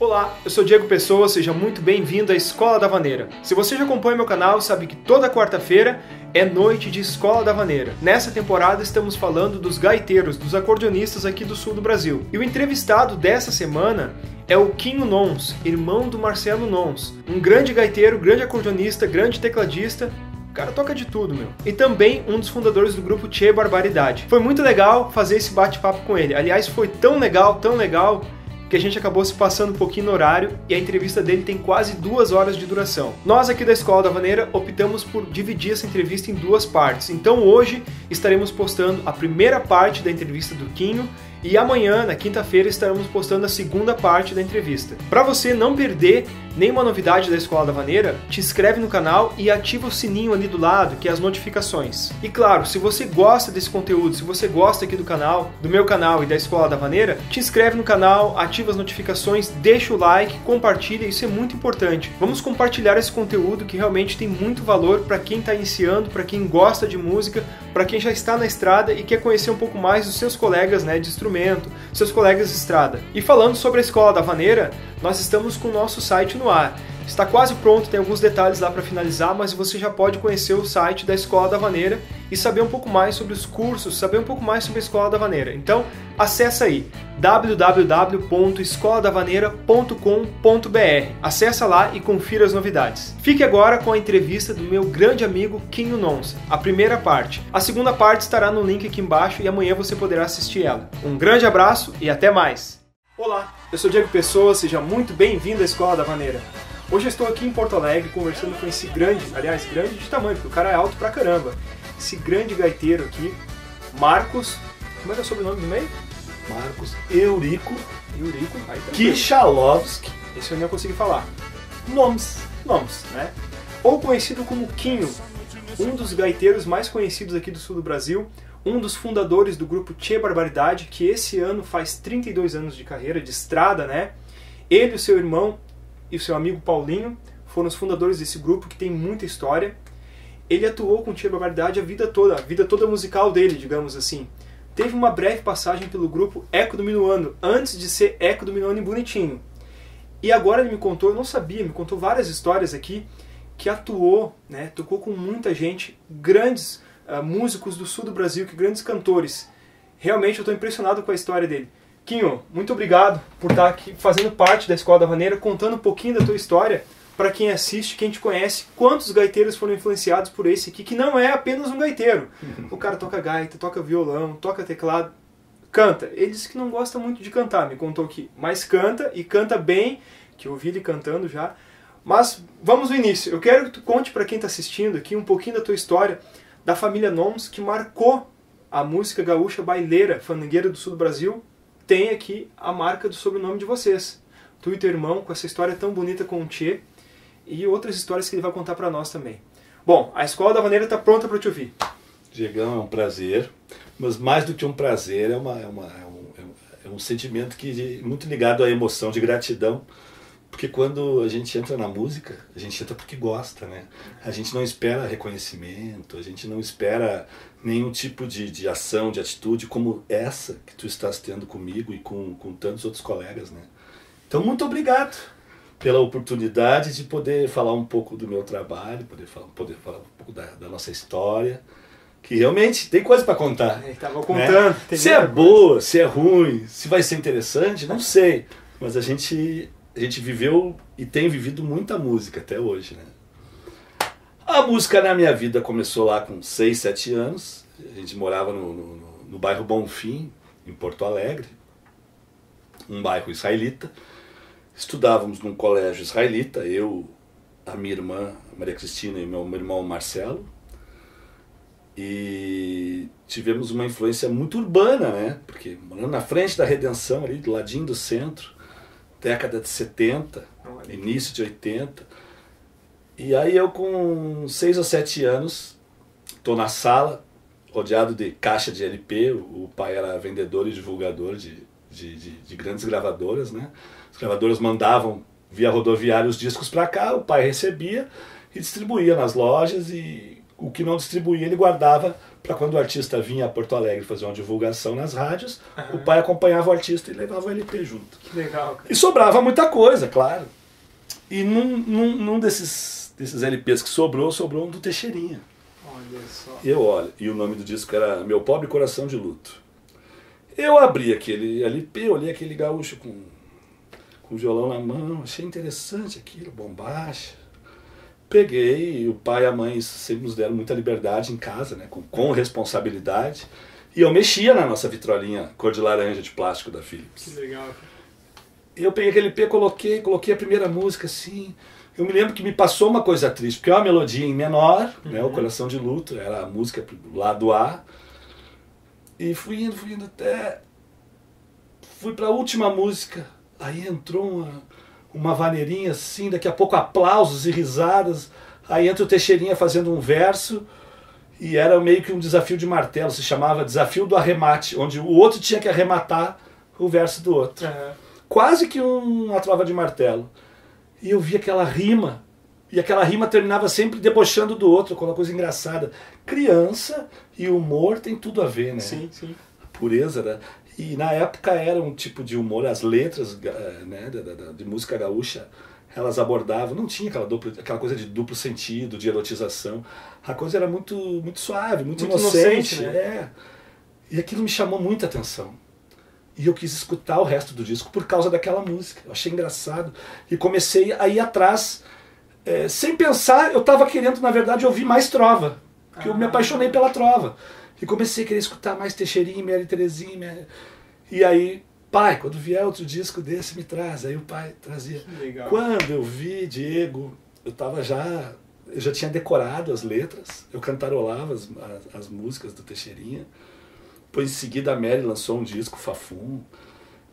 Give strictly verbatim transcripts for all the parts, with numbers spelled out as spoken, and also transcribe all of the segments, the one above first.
Olá, eu sou Diego Pessoa, seja muito bem-vindo à Escola da Vaneira. Se você já acompanha meu canal, sabe que toda quarta-feira é noite de Escola da Vaneira. Nessa temporada estamos falando dos gaiteiros, dos acordeonistas aqui do sul do Brasil. E o entrevistado dessa semana é o Kinho Noms, irmão do Marcelo Noms. Um grande gaiteiro, grande acordeonista, grande tecladista. O cara toca de tudo, meu. E também um dos fundadores do grupo Tchê Barbaridade. Foi muito legal fazer esse bate-papo com ele. Aliás, foi tão legal, tão legal... que a gente acabou se passando um pouquinho no horário e a entrevista dele tem quase duas horas de duração. Nós aqui da Escola da Vaneira optamos por dividir essa entrevista em duas partes. Então hoje estaremos postando a primeira parte da entrevista do Kinho e amanhã, na quinta-feira, estaremos postando a segunda parte da entrevista. Para você não perder nenhuma novidade da Escola da Vaneira, te inscreve no canal e ativa o sininho ali do lado, que é as notificações. E claro, se você gosta desse conteúdo, se você gosta aqui do canal, do meu canal e da Escola da Vaneira, te inscreve no canal, ativa as notificações, deixa o like, compartilha, isso é muito importante. Vamos compartilhar esse conteúdo que realmente tem muito valor para quem está iniciando, para quem gosta de música, para quem já está na estrada e quer conhecer um pouco mais dos seus colegas, né, de instrumento, seus colegas de estrada. E falando sobre a Escola da Vaneira, nós estamos com o nosso site no ar. Está quase pronto, tem alguns detalhes lá para finalizar, mas você já pode conhecer o site da Escola da Vaneira e saber um pouco mais sobre os cursos, saber um pouco mais sobre a Escola da Vaneira. Então, acessa aí w w w ponto escola da vaneira ponto com ponto b r. Acessa lá e confira as novidades. Fique agora com a entrevista do meu grande amigo Kinho Noms, a primeira parte. A segunda parte estará no link aqui embaixo e amanhã você poderá assistir ela. Um grande abraço e até mais! Olá, eu sou Diego Pessoa, seja muito bem-vindo à Escola da Vaneira. Hoje eu estou aqui em Porto Alegre conversando com esse grande, aliás, grande de tamanho, porque o cara é alto pra caramba, esse grande gaiteiro aqui, Marcos, como era o sobrenome do meio? Marcos Eurico Eurico aí tá Kichalowski, esse eu não consegui falar, Noms, Noms, né? Ou conhecido como Kinho, um dos gaiteiros mais conhecidos aqui do sul do Brasil, um dos fundadores do grupo Tchê Barbaridade, que esse ano faz trinta e dois anos de carreira, de estrada, né? Ele e o seu irmão e o seu amigo Paulinho foram os fundadores desse grupo que tem muita história. Ele atuou com o Tchê Barbaridade a vida toda, a vida toda musical dele, digamos assim. Teve uma breve passagem pelo grupo Eco do Minuano, antes de ser Eco do Minuano e Bonitinho. E agora ele me contou, eu não sabia, me contou várias histórias aqui, que atuou, né, tocou com muita gente, grandes uh, músicos do sul do Brasil, que grandes cantores. Realmente eu estou impressionado com a história dele. Kinho, muito obrigado por estar aqui fazendo parte da Escola da Vaneira, contando um pouquinho da tua história para quem assiste, quem te conhece, quantos gaiteiros foram influenciados por esse aqui, que não é apenas um gaiteiro. Uhum. O cara toca gaita, toca violão, toca teclado, canta. Ele disse que não gosta muito de cantar, me contou aqui, mas canta e canta bem, que eu ouvi ele cantando já. Mas vamos no início. Eu quero que tu conte para quem está assistindo aqui um pouquinho da tua história, da família Noms, que marcou a música gaúcha baileira, fandangueira do sul do Brasil, tem aqui a marca do sobrenome de vocês. Tu e teu irmão, com essa história tão bonita com o Tchê, e outras histórias que ele vai contar para nós também. Bom, a Escola da Vaneira está pronta para te ouvir. Diegão, é um prazer, mas mais do que um prazer, é, uma, é, uma, é, um, é um sentimento que é muito ligado à emoção de gratidão, porque quando a gente entra na música, a gente entra porque gosta, né? A gente não espera reconhecimento, a gente não espera nenhum tipo de, de ação, de atitude como essa que tu estás tendo comigo e com, com tantos outros colegas, né? Então, muito obrigado pela oportunidade de poder falar um pouco do meu trabalho, poder falar, poder falar um pouco da, da nossa história, que realmente tem coisa para contar. Eu tava contando, né? Se é boa, se é ruim, se vai ser interessante, não sei, mas a gente... A gente viveu e tem vivido muita música até hoje, né? A música na minha vida começou lá com seis, sete anos. A gente morava no, no, no bairro Bonfim, em Porto Alegre, um bairro israelita. Estudávamos num colégio israelita, eu, a minha irmã Maria Cristina e meu, meu irmão Marcelo. E tivemos uma influência muito urbana, né? Porque morando na frente da Redenção, ali do ladinho do centro, década de setenta, início de oitenta, e aí eu com seis ou sete anos, estou na sala, rodeado de caixa de L P, o pai era vendedor e divulgador de, de, de, de grandes gravadoras, né? As gravadoras mandavam via rodoviária os discos para cá, o pai recebia e distribuía nas lojas, e o que não distribuía ele guardava para quando o artista vinha a Porto Alegre fazer uma divulgação nas rádios, uhum. o pai acompanhava o artista e levava o L P junto. Que legal, cara. E sobrava muita coisa, claro. E num, num, num desses, desses L Ps que sobrou, sobrou um do Teixeirinha. Olha só. E eu olho, e o nome do disco era Meu Pobre Coração de Luto. Eu abri aquele L P, olhei aquele gaúcho com, com o violão na mão, achei interessante aquilo, bombacha. Peguei, o pai e a mãe sempre nos deram muita liberdade em casa, né, com, com responsabilidade. E eu mexia na nossa vitrolinha cor de laranja de plástico da Philips. Que legal. Eu peguei aquele L P, coloquei, coloquei a primeira música assim. Eu me lembro que me passou uma coisa triste, porque é uma melodia em menor, uhum. né, o Coração de Luto, era a música do lado A. E fui indo, fui indo até... Fui pra última música, aí entrou uma... uma vaneirinha assim, daqui a pouco aplausos e risadas, aí entra o Teixeirinha fazendo um verso, e era meio que um desafio de martelo, se chamava Desafio do Arremate, onde o outro tinha que arrematar o verso do outro. Uhum. Quase que um, uma trova de martelo. E eu vi aquela rima, e aquela rima terminava sempre debochando do outro, com uma coisa engraçada. Criança e humor tem tudo a ver, né? Sim, sim. A pureza, né? E na época era um tipo de humor, as letras, né, de, de, de música gaúcha, elas abordavam, não tinha aquela, dupla, aquela coisa de duplo sentido, de erotização, a coisa era muito, muito suave, muito, muito inocente, inocente, né? É. E aquilo me chamou muita atenção. E eu quis escutar o resto do disco por causa daquela música, eu achei engraçado, e comecei a ir atrás, é, sem pensar, eu estava querendo, na verdade, ouvir mais trova, porque ah. eu me apaixonei pela trova. E comecei a querer escutar mais Teixeirinha, Mary, Terezinha, Mary. E aí, pai, quando vier outro disco desse, me traz. Aí o pai trazia. Legal. Quando eu vi Diego, eu tava já, eu já tinha decorado as letras, eu cantarolava as, as, as músicas do Teixeirinha. Depois, em seguida, a Mary lançou um disco, Fafum.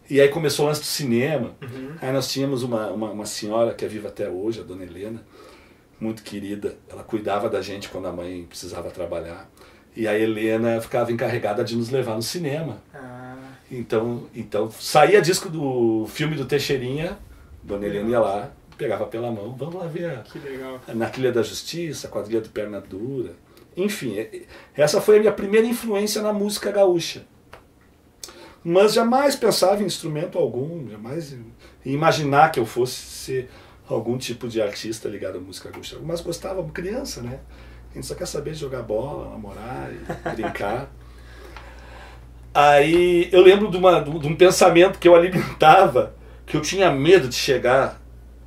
E aí começou o lance do cinema. Uhum. Aí nós tínhamos uma, uma, uma senhora que é viva até hoje, a dona Helena, muito querida. Ela cuidava da gente quando a mãe precisava trabalhar. E a Helena ficava encarregada de nos levar no cinema. Ah. Então, então saía disco do filme do Teixeirinha, Dona Helena ia lá, pegava pela mão, vamos lá ver a, que legal. a Naquilha da Justiça, a Quadrilha do Perna Dura. Enfim, essa foi a minha primeira influência na música gaúcha. Mas jamais pensava em instrumento algum, jamais em imaginar que eu fosse ser algum tipo de artista ligado à música gaúcha. Mas gostava, criança, né? A gente só quer saber de jogar bola, namorar, e brincar. Aí eu lembro de, uma, de um pensamento que eu alimentava, que eu tinha medo de chegar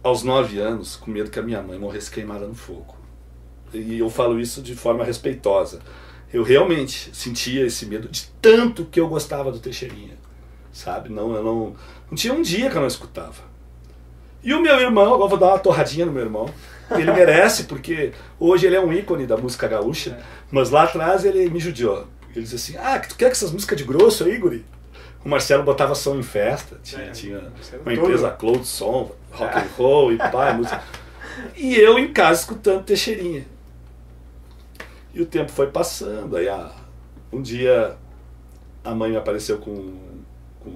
aos nove anos, com medo que a minha mãe morresse queimada no fogo. E eu falo isso de forma respeitosa. Eu realmente sentia esse medo de tanto que eu gostava do Teixeirinha, sabe? Não, eu não, não tinha um dia que eu não escutava. E o meu irmão, agora vou dar uma torradinha no meu irmão, ele merece, porque hoje ele é um ícone da música gaúcha, é. Mas lá atrás ele me judiou. Ele dizia assim, ah, tu quer que essas músicas de grosso aí, guri? O Marcelo botava som em festa, tinha, é, tinha uma todo. empresa Cloud Som, rock and roll e pá, música. E eu em casa escutando Teixeirinha. E o tempo foi passando, aí ah, um dia a mãe me apareceu com, com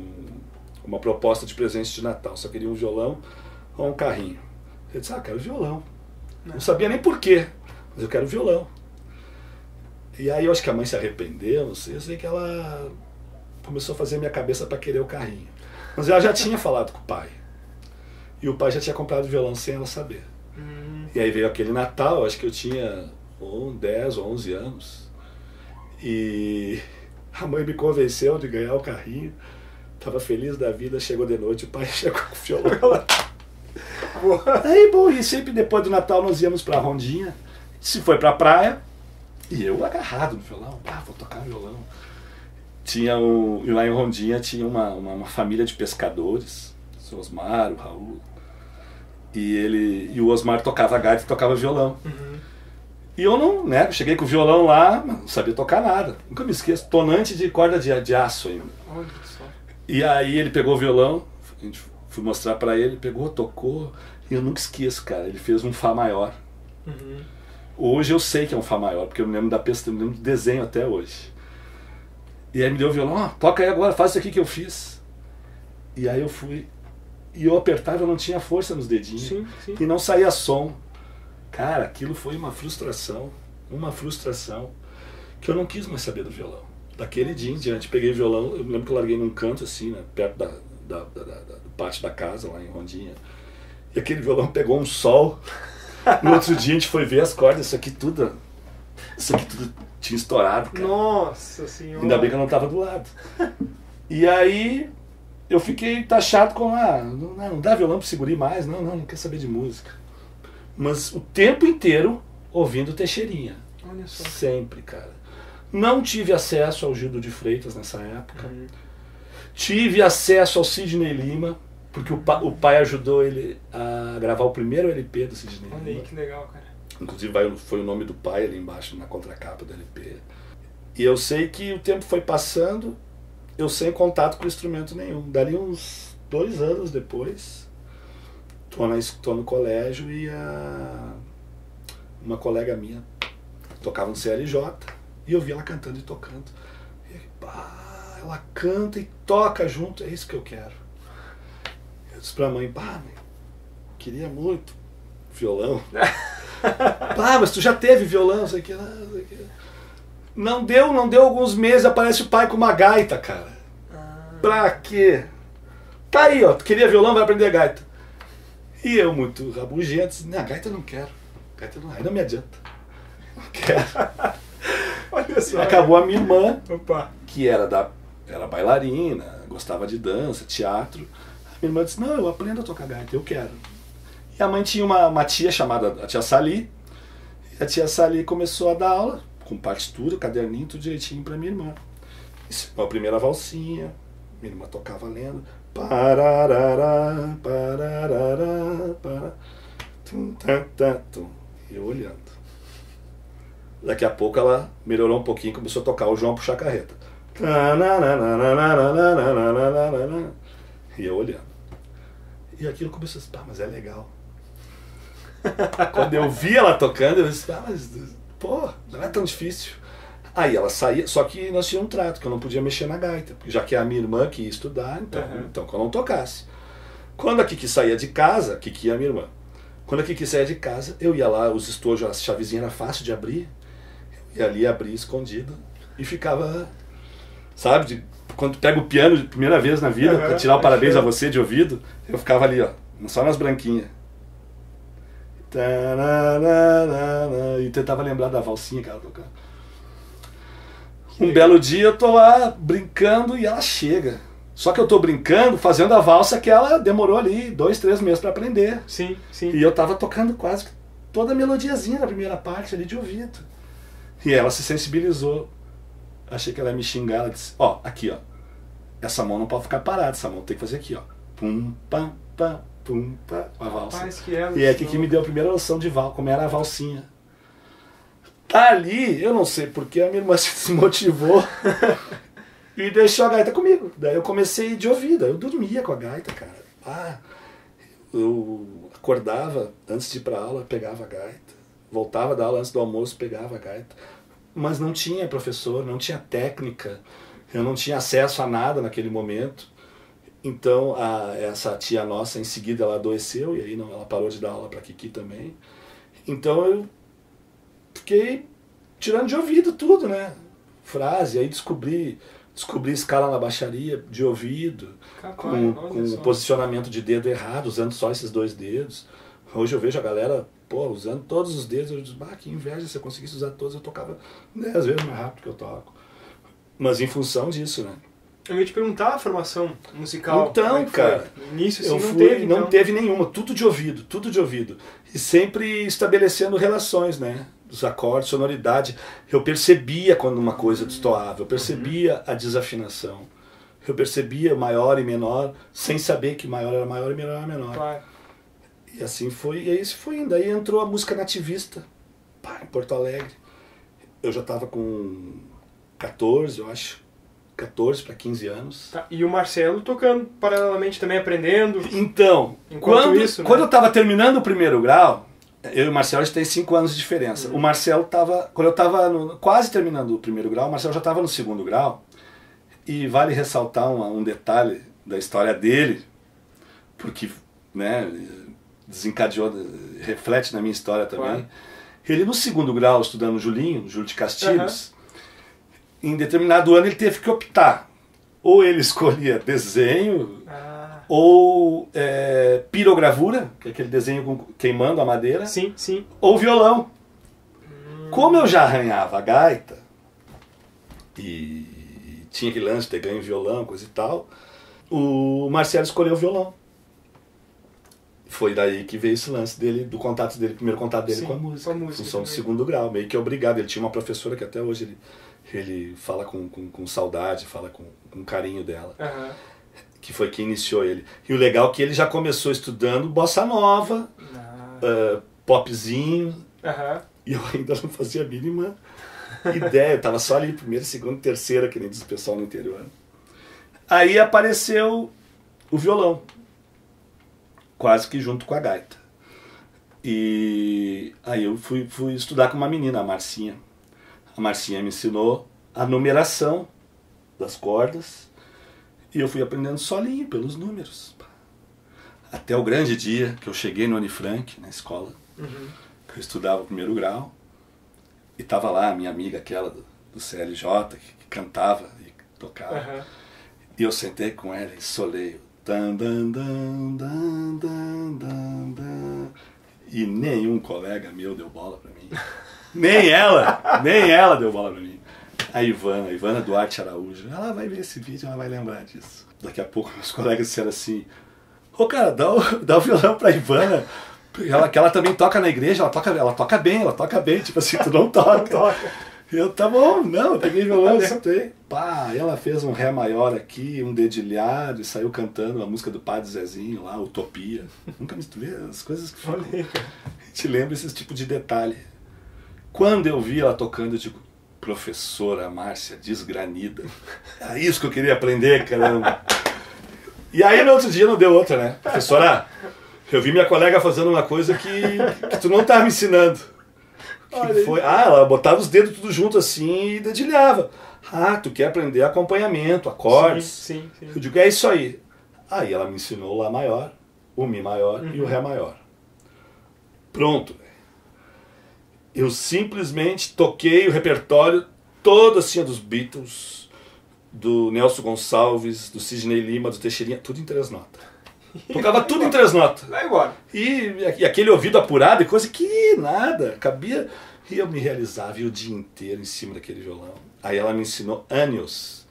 uma proposta de presente de Natal, só queria um violão ou um carrinho. Eu disse, ah, quero violão. Não sabia nem porquê, mas eu quero violão. E aí eu acho que a mãe se arrependeu, não sei, eu sei que ela começou a fazer minha cabeça para querer o carrinho. Mas ela já tinha falado com o pai. E o pai já tinha comprado o violão sem ela saber. Uhum. E aí veio aquele Natal, acho que eu tinha dez ou onze anos. E a mãe me convenceu de ganhar o carrinho. Tava feliz da vida, chegou de noite, o pai chegou com o violão. Aí, bom, e sempre depois do Natal nós íamos pra rondinha, se foi pra praia, e eu agarrado no violão, ah, vou tocar violão. Tinha o, e lá em Rondinha tinha uma, uma, uma família de pescadores, o Osmar, o Raul, e, ele, e o Osmar tocava gaita e tocava violão. Uhum. E eu não, né, cheguei com o violão lá, não sabia tocar nada, nunca me esqueço, tonante de corda de, de aço ainda. Olha só. E aí ele pegou o violão, a gente fui mostrar pra ele, pegou, tocou, e eu nunca esqueço, cara, ele fez um Fá maior. Uhum. Hoje eu sei que é um Fá maior, porque eu me lembro da peça, eu me lembro do desenho até hoje. E aí me deu o violão, ó, oh, toca aí agora, faz isso aqui que eu fiz. E aí eu fui, e eu apertava, eu não tinha força nos dedinhos, sim, sim. E não saía som. Cara, aquilo foi uma frustração. uma frustração, que eu não quis mais saber do violão. Daquele dia em diante, peguei o violão, eu me lembro que eu larguei num canto assim, né, perto da, da, da, da, do pátio da casa, lá em Rondinha, e aquele violão pegou um sol. No outro dia a gente foi ver as cordas, isso aqui tudo, isso aqui tudo tinha estourado, cara. Nossa Senhora! Ainda bem que eu não tava do lado. E aí eu fiquei taxado com, ah, não, não dá violão para segurar mais, não, não, não quer saber de música. Mas o tempo inteiro ouvindo Teixeirinha. Olha só. Sempre, cara. Não tive acesso ao Gildo de Freitas nessa época. Uhum. Tive acesso ao Sidney Lima, porque o, pa, o pai ajudou ele a gravar o primeiro L P do Sidney Lima. Olha aí, que legal, cara. Inclusive foi o nome do pai ali embaixo, na contracapa do L P. E eu sei que o tempo foi passando, eu sem contato com instrumento nenhum. Dali uns dois anos depois, tô, na, tô no colégio e a, uma colega minha tocava um C L J e eu vi ela cantando e tocando. E, pá, ela canta e toca junto, é isso que eu quero. Eu disse pra mãe, pá, mãe, queria muito violão. Pá, mas tu já teve violão, sei que lá, sei que lá. Não deu, não deu alguns meses, aparece o pai com uma gaita, cara. Ah. Pra quê? Tá aí, ó, tu queria violão, vai aprender gaita. E eu, muito rabugento, disse, não, gaita eu não quero. Gaita não, aí não me adianta. Não quero. Olha só. E acabou a minha irmã, opa, que era, da, era bailarina, gostava de dança, teatro. A minha irmã disse, não, eu aprendo a tocar gaita, eu quero. E a mãe tinha uma, uma tia chamada a tia Sali. E a tia Sali começou a dar aula, com partitura, caderninho, tudo direitinho pra minha irmã. Isso foi a primeira valsinha, minha irmã tocava lendo. Pararará, pararará, pará, tum, tum, tum, tum. E eu olhando. Daqui a pouco ela melhorou um pouquinho e começou a tocar o João Puxar Carreta. E eu olhando. E aquilo começou a dizer, pá, mas é legal. Quando eu vi ela tocando, eu disse, ah, mas... pô, não é tão difícil. Aí ela saía, só que nós tínhamos um trato, que eu não podia mexer na gaita, porque já que é a minha irmã que ia estudar, então, uhum, então que eu não tocasse. Quando a Kiki saía de casa, Kiki é a minha irmã, quando a Kiki saía de casa, eu ia lá, os estojos, a chavezinha era fácil de abrir, e ali abria escondido, e ficava, sabe, de, quando pega o piano de primeira vez na vida, uhum, pra tirar o parabéns a você de ouvido, eu ficava ali, ó, só nas branquinhas. E tentava lembrar da valsinha que ela tocava. Um belo dia eu tô lá brincando e ela chega. Só que eu tô brincando, fazendo a valsa que ela demorou ali dois, três meses pra aprender. Sim, sim. E eu tava tocando quase toda a melodiazinha na primeira parte ali de ouvido. E ela se sensibilizou. Achei que ela ia me xingar. Ela disse, ó, aqui, ó. Essa mão não pode ficar parada, essa mão tem que fazer aqui, ó. Pum, pam, pam. Pum, pá, a valsa. Que é, e é que, que me deu a primeira noção de val, como era a valsinha. Ali, eu não sei porque a minha irmã se motivou e deixou a gaita comigo. Daí eu comecei de ouvida, eu dormia com a gaita, cara. Ah, eu acordava antes de ir pra aula, pegava a gaita. Voltava da aula antes do almoço, pegava a gaita. Mas não tinha professor, não tinha técnica, eu não tinha acesso a nada naquele momento. Então, a, essa tia nossa, em seguida, ela adoeceu, e aí não, ela parou de dar aula pra Kiki também. Então, eu fiquei tirando de ouvido tudo, né? Frase, aí descobri, descobri escala na baixaria de ouvido, Capaz, com, com posicionamento de dedo errado, usando só esses dois dedos. Hoje eu vejo a galera, pô, usando todos os dedos, eu digo, ah, que inveja, se eu conseguisse usar todos, eu tocava dez vezes mais rápido que eu toco. Mas em função disso, né? Eu ia te perguntar a formação musical. Então, é cara, no início assim, eu não fui, teve, então. Não teve nenhuma, tudo de ouvido, tudo de ouvido. E sempre estabelecendo relações, né? Dos acordes, sonoridade. Eu percebia quando uma coisa destoava, eu percebia, uhum, a desafinação. Eu percebia maior e menor, sem saber que maior era maior e menor era menor. Claro. E assim foi, e aí foi indo. Aí entrou a música nativista, pá, em Porto Alegre. Eu já estava com quatorze, eu acho. quatorze para quinze anos. Tá. E o Marcelo tocando paralelamente também, aprendendo. Então, quando, isso, né? Quando eu estava terminando o primeiro grau, eu e o Marcelo, a gente tem cinco anos de diferença. Uhum. O Marcelo estava, quando eu estava quase terminando o primeiro grau, o Marcelo já estava no segundo grau. E vale ressaltar uma, um detalhe da história dele, porque, né, desencadeou, reflete na minha história também. Claro. Ele, no segundo grau, estudando o Julinho, Júlio de Castilhos, uhum. em determinado ano ele teve que optar. Ou ele escolhia desenho, ah. ou é, pirogravura, que é aquele desenho queimando a madeira, sim, sim. ou violão. Hum. Como eu já arranhava a gaita, e tinha aquele lance de ter ganho violão, coisa e tal, o Marcelo escolheu o violão. Foi daí que veio esse lance dele, do contato dele, primeiro contato dele Sim, com a música, a música função também. Do segundo grau, meio que obrigado. Ele tinha uma professora que até hoje ele, ele fala com, com, com saudade, fala com, com carinho dela, uhum. que foi quem iniciou ele. E o legal é que ele já começou estudando bossa nova, uhum. uh, popzinho, uhum. e eu ainda não fazia a mínima ideia, eu tava só ali, primeira, segunda, terceira, que nem diz o pessoal no interior. Aí apareceu o violão. Quase que junto com a gaita. E aí eu fui, fui estudar com uma menina, a Marcinha. A Marcinha me ensinou a numeração das cordas e eu fui aprendendo solinho, pelos números. Até o grande dia que eu cheguei no Unifranc, na escola, uhum. que eu estudava o primeiro grau, e tava lá a minha amiga, aquela do, do C L J, que, que cantava e tocava. Uhum. E eu sentei com ela e solei. Dan, dan, dan, dan, dan, dan. E nenhum colega meu deu bola pra mim. Nem ela, nem ela deu bola pra mim. A Ivana, a Ivana Duarte Araújo, ela vai ver esse vídeo, ela vai lembrar disso. Daqui a pouco meus colegas disseram assim, ô cara, dá o, dá o violão pra Ivana, ela, que ela também toca na igreja, ela toca, ela toca bem, ela toca bem, tipo assim, tu não toca. Não toca. Eu, tá bom, não, eu peguei violão, soltei. Pá, ela fez um ré maior aqui, um dedilhado, e saiu cantando a música do Padre Zezinho lá, Utopia. Nunca misturei as coisas que falei. A gente lembra esse tipo de detalhe. Quando eu vi ela tocando, eu digo, professora Márcia Desgranida. É isso que eu queria aprender, caramba. E aí no outro dia não deu outra, né? Professora, eu vi minha colega fazendo uma coisa que, que tu não tá me ensinando. Que foi, ah, ela botava os dedos tudo junto assim e dedilhava. Ah, tu quer aprender acompanhamento, acordes. Sim, sim, sim. Eu digo, é isso aí. Aí ela me ensinou o Lá maior, o Mi maior uhum. e o Ré maior. Pronto. Eu simplesmente toquei o repertório todo assim, dos Beatles, do Nelson Gonçalves, do Sidney Lima, do Teixeirinha, tudo em três notas. Tocava tudo em três notas. Vai embora. E, e aquele ouvido apurado e coisa que nada, cabia. E eu me realizava e o dia inteiro em cima daquele violão. Aí ela me ensinou Anos,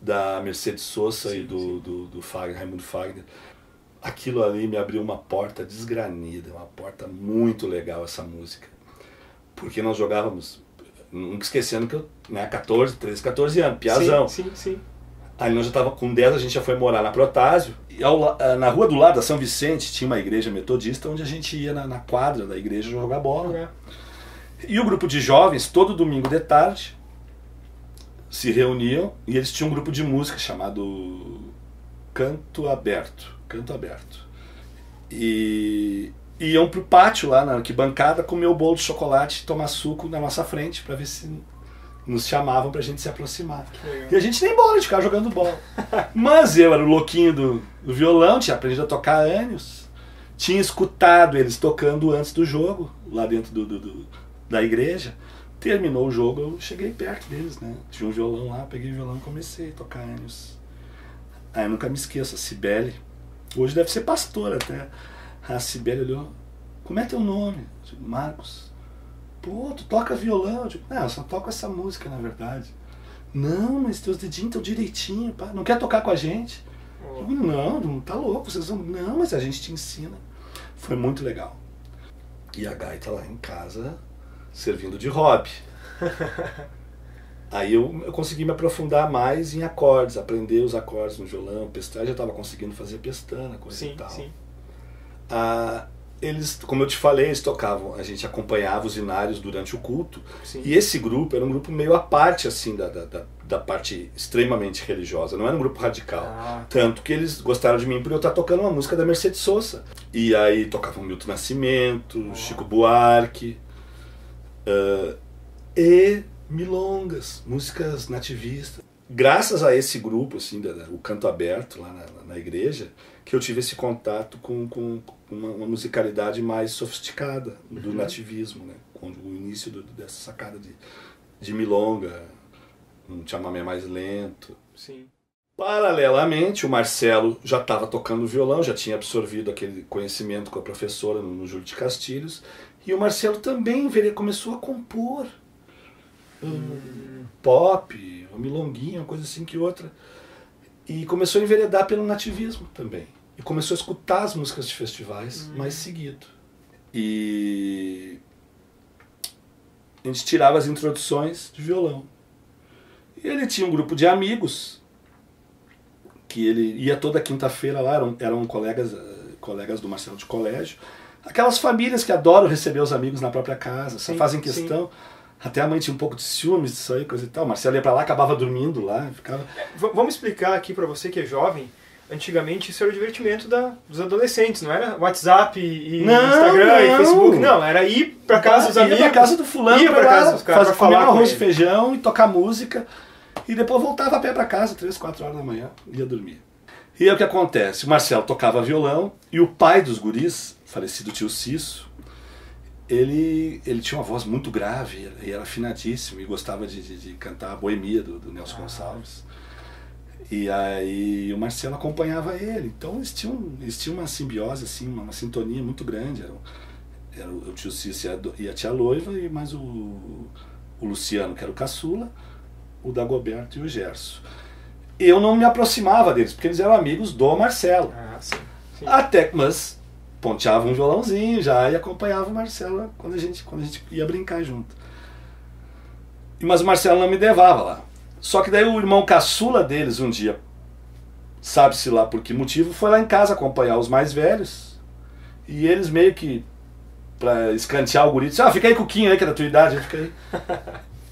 da Mercedes Sosa sim, e do, do, do Fagner, Raimundo Fagner. Aquilo ali me abriu uma porta desgranida, uma porta muito legal essa música. Porque nós jogávamos, nunca esquecendo que eu, né, catorze, treze, catorze anos, piazão. Sim, sim, sim. Aí nós já tava com dez, a gente já foi morar na Protásio. E ao, na rua do lado, da São Vicente, tinha uma igreja metodista, onde a gente ia na, na quadra da igreja jogar bola. É. E o grupo de jovens, todo domingo de tarde, se reuniam e eles tinham um grupo de música chamado Canto Aberto. Canto Aberto. E iam pro pátio lá na arquibancada comer o bolo de chocolate e tomar suco na nossa frente para ver se nos chamavam pra gente se aproximar. E a gente nem bola, a gente ficava jogando bola. Mas eu era o louquinho do, do violão, tinha aprendido a tocar há anos, tinha escutado eles tocando antes do jogo, lá dentro do, do, do, da igreja. Terminou o jogo, eu cheguei perto deles, né? Tinha um violão lá, peguei o violão e comecei a tocar há anos. Aí eu nunca me esqueço, a Cibele, hoje deve ser pastora até, a Cibele olhou, como é teu nome? Eu digo, Marcos. Pô, tu toca violão? Eu digo, não, eu só toco essa música, na verdade. Não, mas teus dedinhos estão direitinho, pá. Não quer tocar com a gente? Eu digo, não, não tá louco, vocês vão... Não, mas a gente te ensina. Foi muito legal. E a gaita lá em casa, servindo de hobby. Aí eu, eu consegui me aprofundar mais em acordes, aprender os acordes no violão, pestana, já tava conseguindo fazer pestana, coisa sim, e tal. Sim, sim. Ah, eles, como eu te falei, eles tocavam, a gente acompanhava os inários durante o culto. Sim. E esse grupo era um grupo meio à parte, assim, da, da, da parte extremamente religiosa, não era um grupo radical. Ah. Tanto que eles gostaram de mim por eu estar tocando uma música da Mercedes Sosa. E aí tocavam Milton Nascimento, ah. Chico Buarque, uh, e milongas, músicas nativistas. Graças a esse grupo, assim, da, da, o Canto Aberto, lá na, na igreja, que eu tive esse contato com, com uma, uma musicalidade mais sofisticada do uhum. nativismo, né? com o início do, dessa sacada de, de milonga, um chamamé mais lento. Sim. Paralelamente, o Marcelo já estava tocando violão, já tinha absorvido aquele conhecimento com a professora no, no Júlio de Castilhos, e o Marcelo também começou a compor hum. pop, uma milonguinha, uma coisa assim que outra, e começou a enveredar pelo nativismo também. E começou a escutar as músicas de festivais hum. mais seguido. E a gente tirava as introduções de violão. E ele tinha um grupo de amigos, que ele ia toda quinta-feira lá, eram, eram colegas, colegas do Marcelo de colégio. Aquelas famílias que adoram receber os amigos na própria casa, só sim, fazem questão... Sim. Até a mãe tinha um pouco de ciúmes disso aí, coisa e tal. Marcelo ia pra lá, acabava dormindo lá. Ficava... É, vamos explicar aqui pra você que é jovem. Antigamente isso era o divertimento da, dos adolescentes, não era WhatsApp e não, Instagram não. e Facebook. Não, era ir pra casa dos amigos. Ia pra casa do fulano, ia pra, pra casa dos caras pra falar com arroz e feijão e tocar música. E depois voltava a pé pra casa, três, quatro horas da manhã, ia dormir. E é o que acontece. O Marcelo tocava violão e o pai dos guris, falecido tio Cisso, Ele, ele tinha uma voz muito grave, e era afinadíssimo, e gostava de, de, de cantar a boemia do, do Nelson ah, Gonçalves. E aí o Marcelo acompanhava ele, então eles tinham, eles tinham uma simbiose, assim, uma, uma sintonia muito grande. Era, era o tio Cício e a, e a tia Loiva, e mais o, o Luciano, que era o caçula, o Dagoberto e o Gerson. Eu não me aproximava deles, porque eles eram amigos do Marcelo. Ah, sim, sim. Até, mas... ponteava um violãozinho já e acompanhava o Marcelo quando a gente, quando a gente ia brincar junto. Mas o Marcelo não me levava lá. Só que daí o irmão caçula deles um dia, sabe-se lá por que motivo, foi lá em casa acompanhar os mais velhos. E eles meio que, pra escantear o guri, disse, ah, fica aí com o Kinho aí, que é da tua idade. Eu fiquei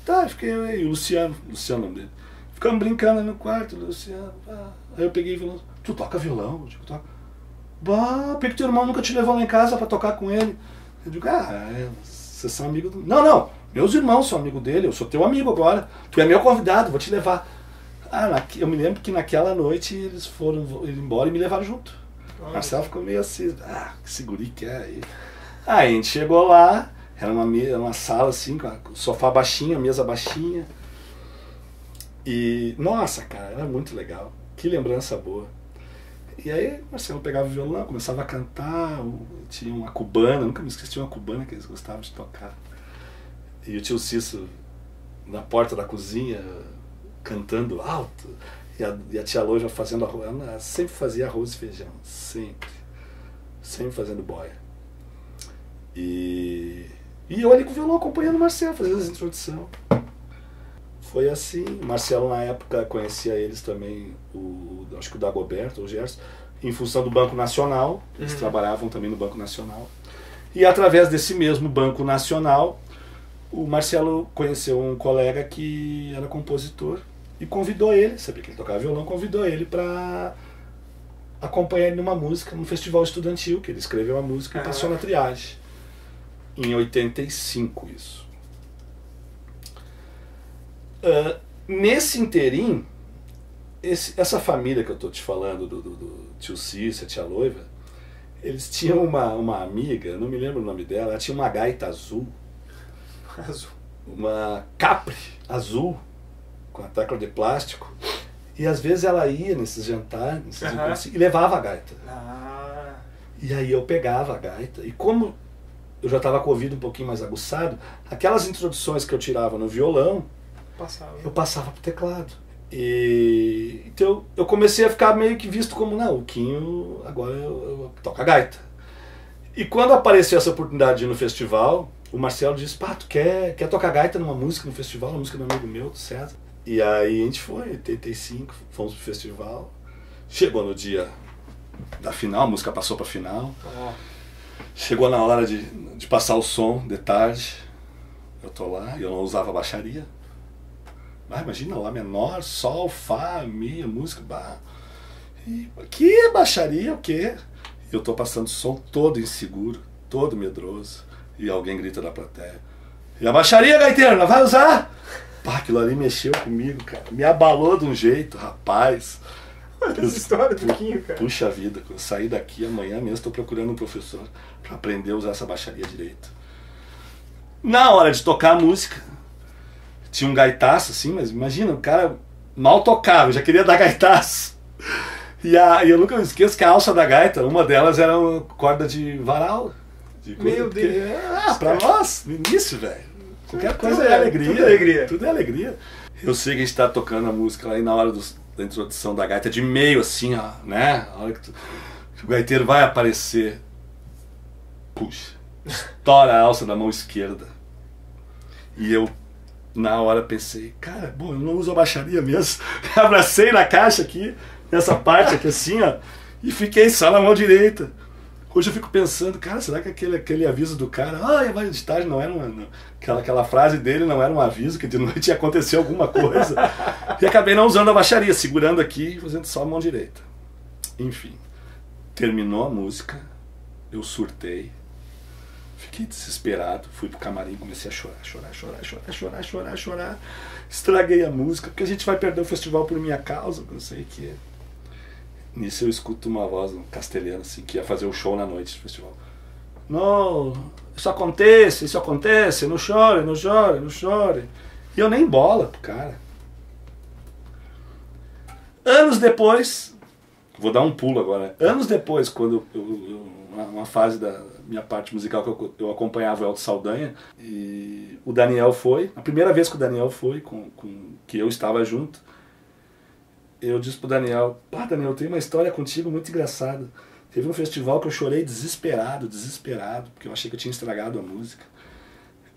tá, fiquei eu aí, o Luciano, Luciano é o nome dele. Ficamos brincando no quarto, Luciano. Ah. Aí eu peguei o violão, tu toca violão? Eu digo, toca. Bah, por que teu irmão nunca te levou lá em casa pra tocar com ele? Eu digo, ah, vocês são amigos do... Não, não, meus irmãos são amigos dele, eu sou teu amigo agora. Tu é meu convidado, vou te levar. Ah, naque... eu me lembro que naquela noite eles foram embora e me levaram junto. Olha. Marcelo ficou meio assim, ah, que seguri que é aí. Aí a gente chegou lá, era uma, me... uma sala assim, com sofá baixinho, mesa baixinha. E, nossa, cara, era muito legal. Que lembrança boa. E aí Marcelo pegava o violão, começava a cantar, tinha uma cubana, nunca me esqueci, tinha uma cubana que eles gostavam de tocar. E o tio Cisso na porta da cozinha, cantando alto, e a, e a tia Loja fazendo arroz, ela sempre fazia arroz e feijão, sempre, sempre fazendo boia. E, e eu ali com o violão acompanhando o Marcelo, fazendo as introduções. Foi assim, o Marcelo na época conhecia eles também, o, acho que o Dagoberto, o Gerson, em função do Banco Nacional, eles uhum. trabalhavam também no Banco Nacional. E através desse mesmo Banco Nacional, o Marcelo conheceu um colega que era compositor e convidou ele, sabia que ele tocava violão, convidou ele para acompanhar ele numa música, num festival estudantil, que ele escreveu a música e passou ah. na triagem, em oitenta e cinco isso. Uh, nesse interim, esse, essa família que eu tô te falando, do, do, do tio Cício, a tia Loiva, eles tinham uma, uma amiga, não me lembro o nome dela, ela tinha uma gaita azul, azul. uma capri azul, com a tecla de plástico, e às vezes ela ia nesses jantares, nesses uhum. jantares e levava a gaita. Ah. E aí eu pegava a gaita, e como eu já estava com o ouvido um pouquinho mais aguçado, aquelas introduções que eu tirava no violão, Passava. eu passava pro teclado. E, então eu comecei a ficar meio que visto como, não, o Kinho agora eu, eu toco a gaita. E quando apareceu essa oportunidade de ir no festival, o Marcelo disse, pá, tu quer, quer tocar gaita numa música no festival, uma música do amigo meu, certo? E aí a gente foi, em oitenta e cinco, fomos pro festival. Chegou no dia da final, a música passou pra final. Ah. Chegou na hora de, de passar o som, de tarde. Eu tô lá, eu não usava baixaria. Ah, imagina, lá menor, sol, fá, mi, música, bah. E, que baixaria, o quê? Eu tô passando o som todo inseguro, todo medroso, e alguém grita da plateia. E a baixaria, gaiteiro, não vai usar? Pá, aquilo ali mexeu comigo, cara. Me abalou de um jeito, rapaz. Olha essa história do Kinho, cara. Puxa vida, quando eu sair daqui amanhã mesmo, tô procurando um professor pra aprender a usar essa baixaria direito. Na hora de tocar a música, tinha um gaitaço assim, mas imagina, o cara mal tocava, já queria dar gaitaço. E, a, e eu nunca me esqueço que a alça da gaita, uma delas era uma corda de varal. De Meu Deus! Que, ah, pra nós, no início, velho. Qualquer coisa é alegria. Tudo é alegria. Tudo é alegria. Eu sei que a gente tá tocando a música lá e na hora dos, da introdução da gaita, de meio assim, ó, né? A hora que, tu, que o gaiteiro vai aparecer. Puxa. Estoura a alça da mão esquerda. E eu, na hora, pensei, cara, bom, eu não uso a baixaria mesmo. Abracei na caixa aqui, nessa parte aqui assim, ó, e fiquei só na mão direita. Hoje eu fico pensando, cara, será que aquele, aquele aviso do cara, ah, vai de tarde, não era uma, não. Aquela, aquela frase dele não era um aviso, que de noite ia acontecer alguma coisa. E acabei não usando a baixaria, segurando aqui e fazendo só a mão direita. Enfim, terminou a música, eu surtei. Fiquei desesperado, fui pro camarim, comecei a chorar, chorar, chorar, chorar, chorar, chorar, chorar. Estraguei a música, porque a gente vai perder o festival por minha causa, não sei o que. Nisso eu escuto uma voz um castelhano, assim, que ia fazer o show na noite do festival. Não, isso acontece, isso acontece, não chore, não chore, não chore. E eu nem bola pro cara. Anos depois, vou dar um pulo agora, né? Anos depois, quando eu, eu, uma, uma fase da minha parte musical que eu, eu acompanhava o Alto Saldanha, e o Daniel foi, a primeira vez que o Daniel foi, com, com, que eu estava junto, eu disse pro Daniel, pá, Daniel, eu tenho uma história contigo muito engraçada. Teve um festival que eu chorei desesperado, desesperado, porque eu achei que eu tinha estragado a música.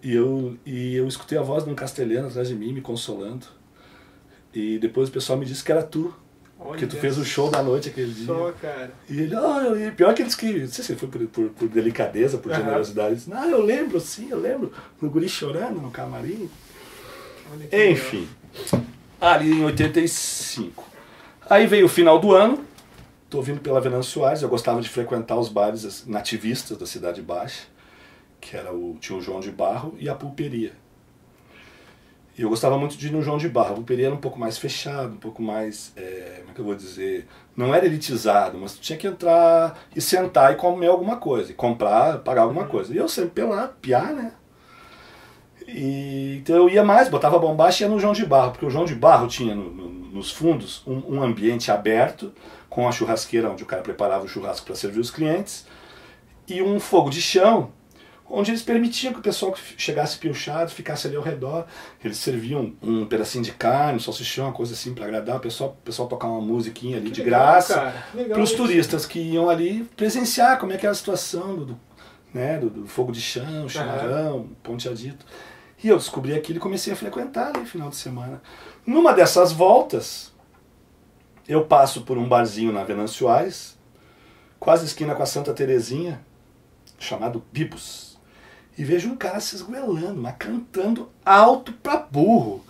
E eu, e eu escutei a voz de um castelhano atrás de mim, me consolando. E depois o pessoal me disse que era tu. Porque tu fez o show da noite aquele dia. Só, cara. E ele, oh, e pior que eles que, não sei se foi por, por, por delicadeza, por generosidade, ele disse, não, eu lembro, sim, eu lembro. No guri chorando, no camarim. Enfim, legal. Ali em oitenta e cinco. Aí veio o final do ano, tô vindo pela Venâncio Soares, eu gostava de frequentar os bares nativistas da Cidade Baixa, que era o tio João de Barro e a Pulperia. E eu gostava muito de ir no João de Barro. A Pulperia era um pouco mais fechado, um pouco mais, é, como é que eu vou dizer, não era elitizado, mas tu tinha que entrar e sentar e comer alguma coisa, e comprar, pagar alguma coisa. E eu sempre pela piar, né? E, então eu ia mais, botava bombacha e ia no João de Barro, porque o João de Barro tinha no, no, nos fundos um, um ambiente aberto, com a churrasqueira onde o cara preparava o churrasco para servir os clientes, e um fogo de chão, onde eles permitiam que o pessoal que chegasse pilchado ficasse ali ao redor. Eles serviam um pedacinho de carne, um salsichão, uma coisa assim para agradar o pessoal, o pessoal tocar uma musiquinha ali que de legal, graça, para os turistas que iam ali presenciar como é que era a situação do, né, do, do fogo de chão, chimarrão, uhum. Ponteadito. E eu descobri aquilo e comecei a frequentar no final de semana. Numa dessas voltas, eu passo por um barzinho na Venâncio Soares, quase esquina com a Santa Terezinha, chamado Bibos. E vejo um cara se esgoelando, mas cantando alto pra burro.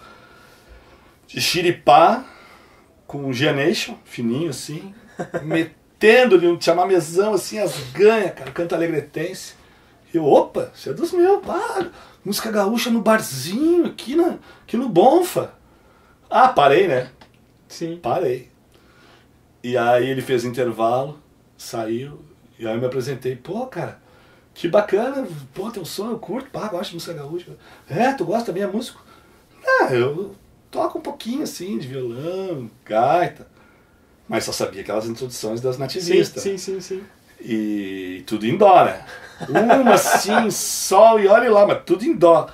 De xiripá, com um G-Nation, fininho assim, metendo-lhe um chamamezão assim, as ganhas, cara, canta alegretense. E eu, opa, isso é dos meus, pá, música gaúcha no barzinho, aqui, na, aqui no Bonfa. Ah, parei, né? Sim. Parei. E aí ele fez intervalo, saiu, e aí eu me apresentei, pô, cara, que bacana, pô, teu som eu curto, pá, gosto de música gaúcha. É, tu gosta também, é músico? Não, eu toco um pouquinho assim, de violão, gaita. Mas só sabia aquelas introduções das nativistas. Sim, sim, sim, sim. E tudo em dó, né? Uma assim, sol e olha lá, mas tudo em dó.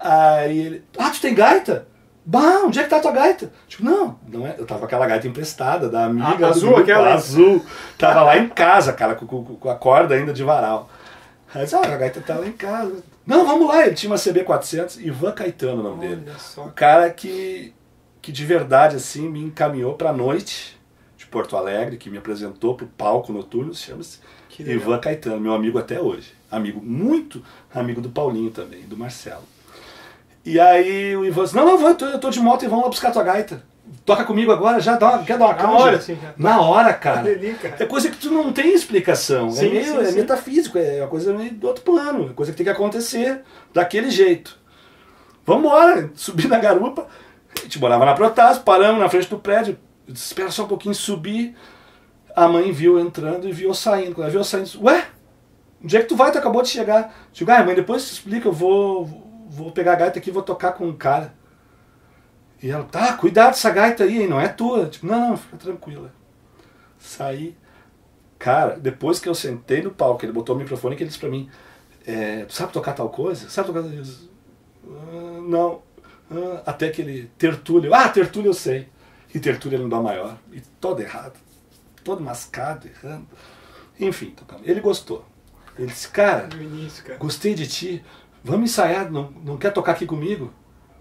Aí ele, ah, tu tem gaita? Bah, onde é que tá a tua gaita? Tipo, não, não é. Eu tava com aquela gaita emprestada da amiga. Ah, azul, grupo, aquela azul. Tava lá em casa, cara, com, com, com a corda ainda de varal. Aí disse, ah, a gaita tá lá em casa. Não, vamos lá, ele tinha uma C B quatrocentos, Ivan Caetano o nome dele. O cara que, que de verdade assim me encaminhou pra noite de Porto Alegre, que me apresentou pro palco noturno, chama-se Ivan Caetano, meu amigo até hoje. Amigo, muito amigo do Paulinho também, do Marcelo. E aí o Ivan disse, não, não, eu tô, eu tô de moto e vamos lá buscar tua gaita. Toca comigo agora, já dá uma, quer dar uma canja? Na hora, sim, já. Na hora, cara. É coisa que tu não tem explicação. Sim, é meio, sim, é sim. Metafísico, é uma coisa meio do outro plano. É coisa que tem que acontecer daquele jeito. Vambora, subi na garupa. A gente morava na Protásio, paramos na frente do prédio. Eu disse, espera só um pouquinho, subi. A mãe viu entrando e viu eu saindo. Quando ela viu eu saindo, disse, ué, Onde é que tu vai? Tu acabou de chegar. Digo, ah, mãe, depois tu explica, eu vou, vou pegar a gaita aqui e vou tocar com um cara. E ela, tá, cuidado essa gaita aí, não é tua. Tipo, não, não, fica tranquila. Saí. Cara, depois que eu sentei no palco, ele botou o microfone e ele disse pra mim, é, tu sabe tocar tal coisa? Sabe tocar tal coisa? Ah, não. Ah, até que ele, tertúlio. Ah, tertúlio eu sei. E tertúlio era um dó maior. E todo errado. Todo mascado, errando. Enfim, tocando. Ele gostou. Ele disse, cara, início, cara, gostei de ti, vamos ensaiar, não, não quer tocar aqui comigo?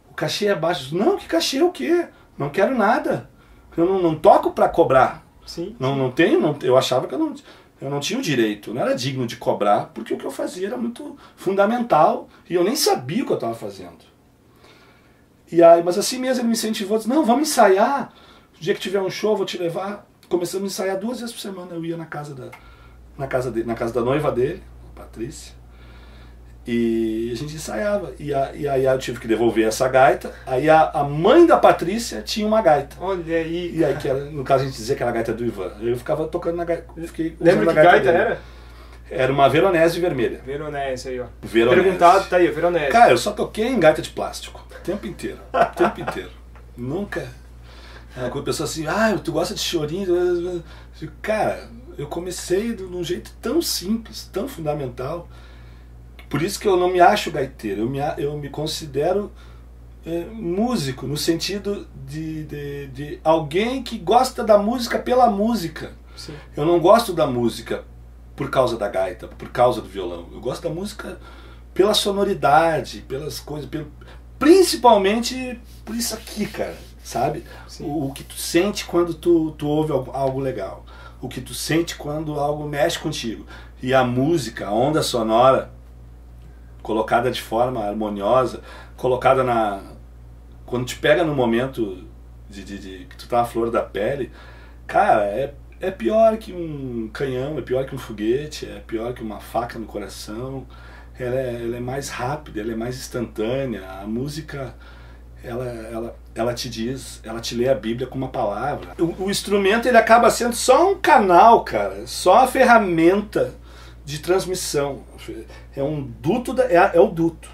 O cachê é baixo. Disse, não, que cachê é o quê? Não quero nada. Eu não, não toco pra cobrar. Sim, não, sim. não tenho, não, eu achava que eu não, eu não tinha o direito, não era digno de cobrar, porque o que eu fazia era muito fundamental e eu nem sabia o que eu estava fazendo. E aí, mas assim mesmo ele me incentivou, disse, não, vamos ensaiar, o dia que tiver um show eu vou te levar. Começamos a ensaiar duas vezes por semana, eu ia na casa da... Na casa, dele, na casa da noiva dele, Patrícia, e a gente ensaiava. E aí eu tive que devolver essa gaita. Aí a, a mãe da Patrícia tinha uma gaita. Olha aí. E aí, que era, no caso, a gente dizia que era a gaita do Ivan. Eu ficava tocando na gaita. Eu fiquei Lembra que gaita, gaita era? Era uma veronese vermelha. Veronese aí, ó. Veronese. Perguntado, tá aí, veronese. Cara, eu só toquei em gaita de plástico o tempo inteiro. O tempo inteiro. Nunca. Quando a pessoa assim, ah, tu gosta de chorinho? Cara. Eu comecei de um jeito tão simples, tão fundamental. Por isso que eu não me acho gaiteiro. Eu me, eu me considero é, músico, no sentido de, de, de alguém que gosta da música pela música. Sim. Eu não gosto da música por causa da gaita, por causa do violão. Eu gosto da música pela sonoridade, pelas coisas... Pelo, principalmente por isso aqui, cara, sabe? O, o que tu sente quando tu, tu ouve algo, algo legal. O que tu sente quando algo mexe contigo. E a música, a onda sonora, colocada de forma harmoniosa, colocada na... Quando te pega no momento de, de, de que tu tá à flor da pele, cara, é, é pior que um canhão, é pior que um foguete, é pior que uma faca no coração. Ela é, ela é mais rápida, ela é mais instantânea. A música... Ela, ela, ela te diz, ela te lê a Bíblia com uma palavra. O, o instrumento ele acaba sendo só um canal, cara, só a ferramenta de transmissão. É um duto, da, é, é o duto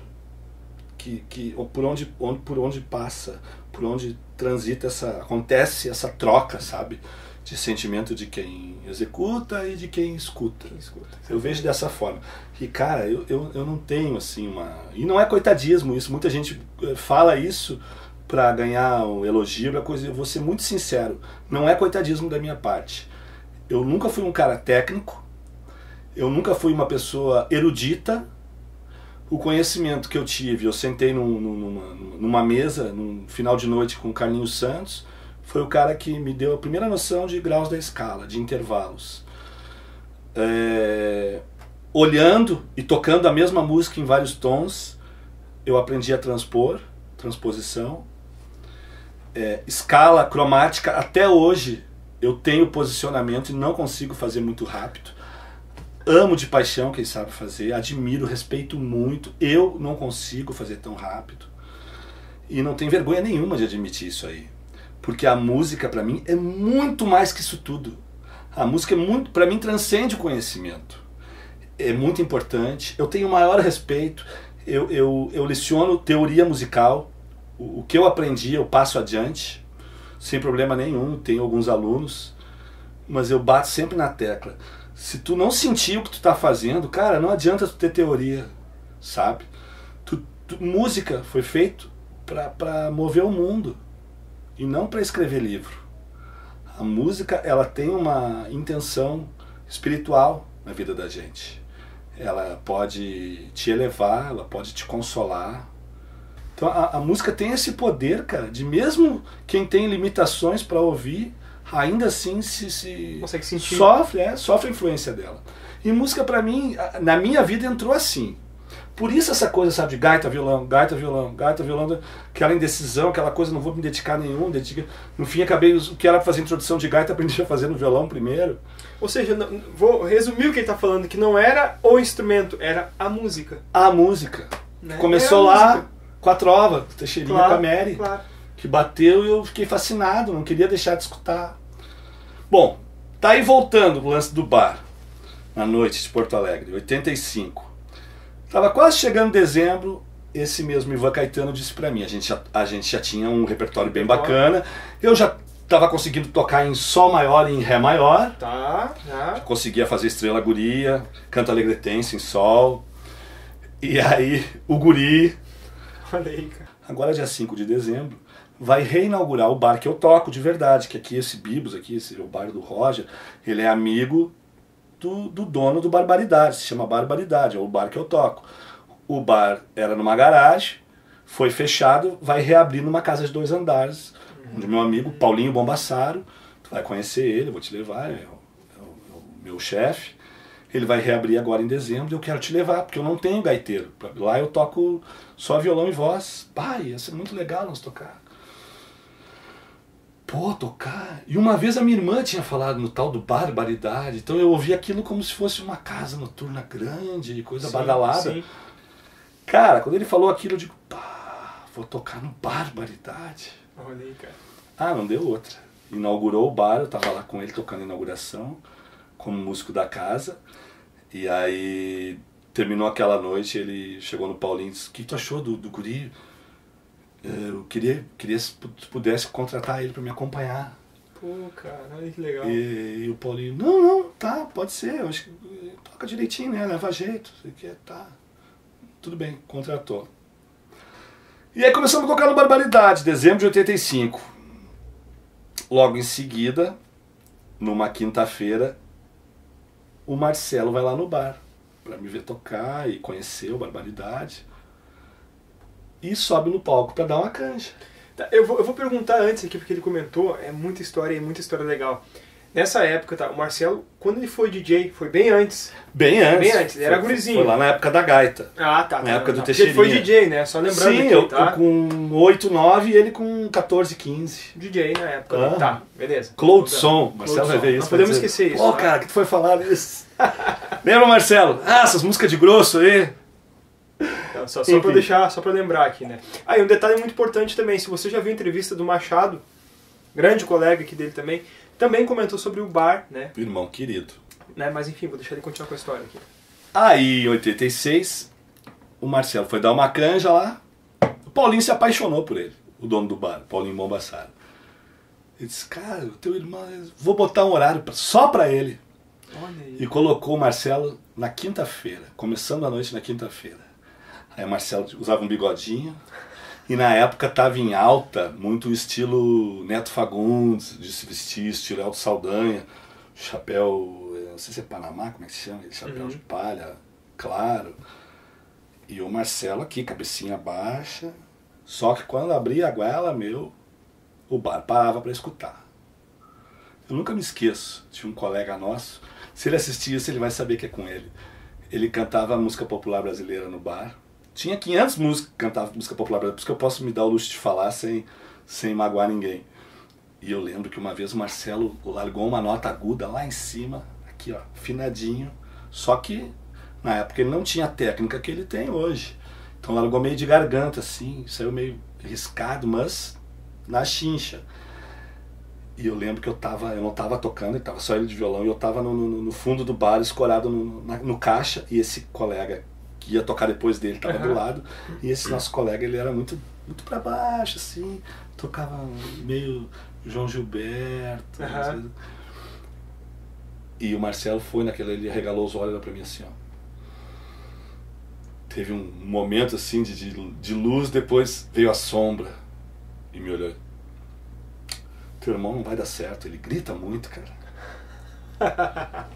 que, que por onde, onde por onde passa, por onde transita essa, acontece essa troca, sabe, de sentimento de quem executa e de quem escuta. Quem escuta eu vejo dessa forma. E, cara, eu, eu, eu não tenho, assim, uma... E não é coitadismo isso. Muita gente fala isso pra ganhar um elogio, pra coisa... Eu vou ser muito sincero. Não é coitadismo da minha parte. Eu nunca fui um cara técnico. Eu nunca fui uma pessoa erudita. O conhecimento que eu tive, eu sentei num, numa, numa mesa, num final de noite com o Carlinhos Santos... Foi o cara que me deu a primeira noção de graus da escala, de intervalos. É, olhando e tocando a mesma música em vários tons, eu aprendi a transpor, transposição. É, escala, cromática, até hoje eu tenho posicionamento e não consigo fazer muito rápido. Amo de paixão quem sabe fazer, admiro, respeito muito. Eu não consigo fazer tão rápido. E não tenho vergonha nenhuma de admitir isso aí. Porque a música, pra mim, é muito mais que isso tudo. A música, é muito, pra mim, transcende o conhecimento. É muito importante. Eu tenho o maior respeito. Eu, eu, eu leciono teoria musical. O, o que eu aprendi, eu passo adiante. Sem problema nenhum. Tenho alguns alunos. Mas eu bato sempre na tecla. Se tu não sentir o que tu tá fazendo, cara, não adianta tu ter teoria. Sabe? Tu, tu, música foi feito pra, pra mover o mundo. E não para escrever livro. A música, ela tem uma intenção espiritual na vida da gente. Ela pode te elevar, ela pode te consolar. Então a, a música tem esse poder, cara, de mesmo quem tem limitações para ouvir, ainda assim se, se consegue sentir. Sofre, é, sofre a influência dela. E música para mim, na minha vida entrou assim. Por isso essa coisa, sabe, de gaita, violão, gaita, violão, gaita, violão, aquela indecisão, aquela coisa, não vou me dedicar a nenhum, dedica... no fim acabei, o que era fazer introdução de gaita, aprendi a fazer no violão primeiro. Ou seja, não, vou resumir o que ele está falando, que não era o instrumento, era a música. A música. Né? Começou lá música. Com a trova, Teixeirinha, claro, com a Mary, claro. Que bateu e eu fiquei fascinado, não queria deixar de escutar. Bom, tá aí voltando o lance do bar. na noite de Porto Alegre, oitenta e cinco. Estava quase chegando dezembro, esse mesmo Ivan Caetano disse para mim, a gente, já, a gente já tinha um repertório bem bacana, eu já estava conseguindo tocar em Sol maior e em Ré maior, tá, já. Conseguia fazer Estrela Guria, Canto Alegretense em Sol, e aí o Guri, olha aí, cara. Agora dia cinco de dezembro, vai reinaugurar o bar que eu toco de verdade, que aqui esse Bibos, aqui, esse, o bar do Roger, ele é amigo do, do dono do Barbaridade, se chama Barbaridade, é o bar que eu toco. O bar era numa garagem, foi fechado, vai reabrir numa casa de dois andares, uhum. Onde meu amigo Paulinho Bombassaro, tu vai conhecer ele, eu vou te levar, é o, é o, é o meu chefe, ele vai reabrir agora em dezembro e eu quero te levar, porque eu não tenho gaiteiro, lá eu toco só violão e voz. Pai, ia ser muito legal nós tocar. Pô, tocar. E uma vez a minha irmã tinha falado no tal do Barbaridade, então eu ouvi aquilo como se fosse uma casa noturna grande, coisa sim, badalada. Sim. Cara, quando ele falou aquilo, eu digo, pá, vou tocar no Barbaridade. Olha aí, cara. Ah, não deu outra. Inaugurou o bar, eu tava lá com ele tocando a inauguração, como músico da casa. E aí, terminou aquela noite, ele chegou no Paulinho e disse, o que tu achou do, do guri? Eu queria, queria se pudesse contratar ele para me acompanhar. Pô, cara, olha que legal. E, e o Paulinho, não, não, tá, pode ser, eu acho que toca direitinho, né, leva jeito, sei que, tá, tudo bem, contratou. E aí começamos a colocar no Barbaridade, dezembro de oitenta e cinco. Logo em seguida, numa quinta-feira, o Marcelo vai lá no bar para me ver tocar e conhecer o Barbaridade. E sobe no palco pra dar uma canja. Tá, eu, vou, eu vou perguntar antes aqui, porque ele comentou, é muita história e é muita história legal. Nessa época, tá, o Marcelo, quando ele foi D J, foi bem antes. Bem antes. Bem antes, ele foi, era gurizinho. Foi lá na época da gaita. Ah, tá. Na tá, época tá, do Teixeirinha. Ele foi D J, né? Só lembrando sim, aqui, eu, tá? Sim, eu com oito, nove e ele com quatorze, quinze. D J na época. Ah. Tá, beleza. Cloudson. Marcelo vai ver isso. Não podemos dizer. Esquecer isso. Pô, né? Cara, que tu foi falar disso? Lembra, Marcelo? Ah, essas músicas de grosso aí. Então, só só para deixar, só para lembrar aqui, né? Aí ah, um detalhe muito importante também, se você já viu a entrevista do Machado, grande colega aqui dele também, também comentou sobre o bar, né? Irmão querido. Né? Mas enfim, vou deixar ele continuar com a história aqui. Aí, em oitenta e seis, o Marcelo foi dar uma canja lá, o Paulinho se apaixonou por ele, o dono do bar, Paulinho Bombassaro. Ele disse, cara, o teu irmão, vou botar um horário só para ele. Olha aí. E colocou o Marcelo na quinta-feira, começando a noite na quinta-feira. Aí o Marcelo usava um bigodinho, e na época estava em alta muito o estilo Neto Fagundes, de se vestir, estilo Alto Saldanha, chapéu, não sei se é Panamá, como é que se chama, chapéu uhum. de palha, claro. E o Marcelo aqui, cabecinha baixa, só que quando abria a goela, meu, o bar parava para escutar. Eu nunca me esqueço de um colega nosso, se ele assistir isso ele vai saber que é com ele. Ele cantava música popular brasileira no bar. Tinha quinhentas músicas, cantava música popular, por isso que eu posso me dar o luxo de falar sem, sem magoar ninguém. E eu lembro que uma vez o Marcelo largou uma nota aguda lá em cima, aqui ó, afinadinho, só que na época ele não tinha a técnica que ele tem hoje. Então largou meio de garganta assim, saiu meio riscado, mas na chincha. E eu lembro que eu, tava, eu não estava tocando, estava só ele de violão, e eu estava no, no, no fundo do bar, escorado no, na, no caixa, e esse colega que ia tocar depois dele, tava uhum. do lado, e esse nosso colega, ele era muito, muito pra baixo, assim, tocava meio João Gilberto, uhum. às vezes. E o Marcelo foi naquele, ele regalou os olhos pra mim assim, ó. Teve um momento, assim, de, de, de luz, depois veio a sombra, e me olhou. Teu irmão não vai dar certo, ele grita muito, cara.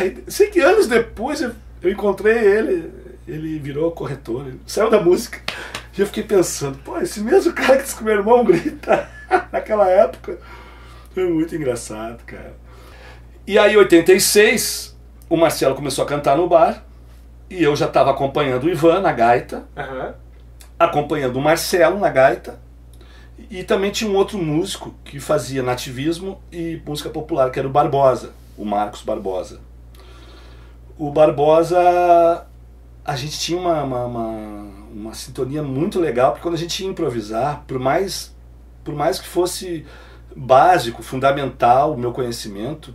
Aí, sei que anos depois, eu Eu encontrei ele, ele virou corretor, ele saiu da música. E eu fiquei pensando, pô, esse mesmo cara que disse que meu irmão grita naquela época. Foi muito engraçado, cara. E aí, em oitenta e seis, o Marcelo começou a cantar no bar. E eu já estava acompanhando o Ivan na gaita. Uhum. Acompanhando o Marcelo na gaita. E também tinha um outro músico que fazia nativismo e música popular, que era o Barbosa, o Marcos Barbosa. O Barbosa, a gente tinha uma, uma, uma, uma sintonia muito legal, porque quando a gente ia improvisar, por mais, por mais que fosse básico, fundamental o meu conhecimento,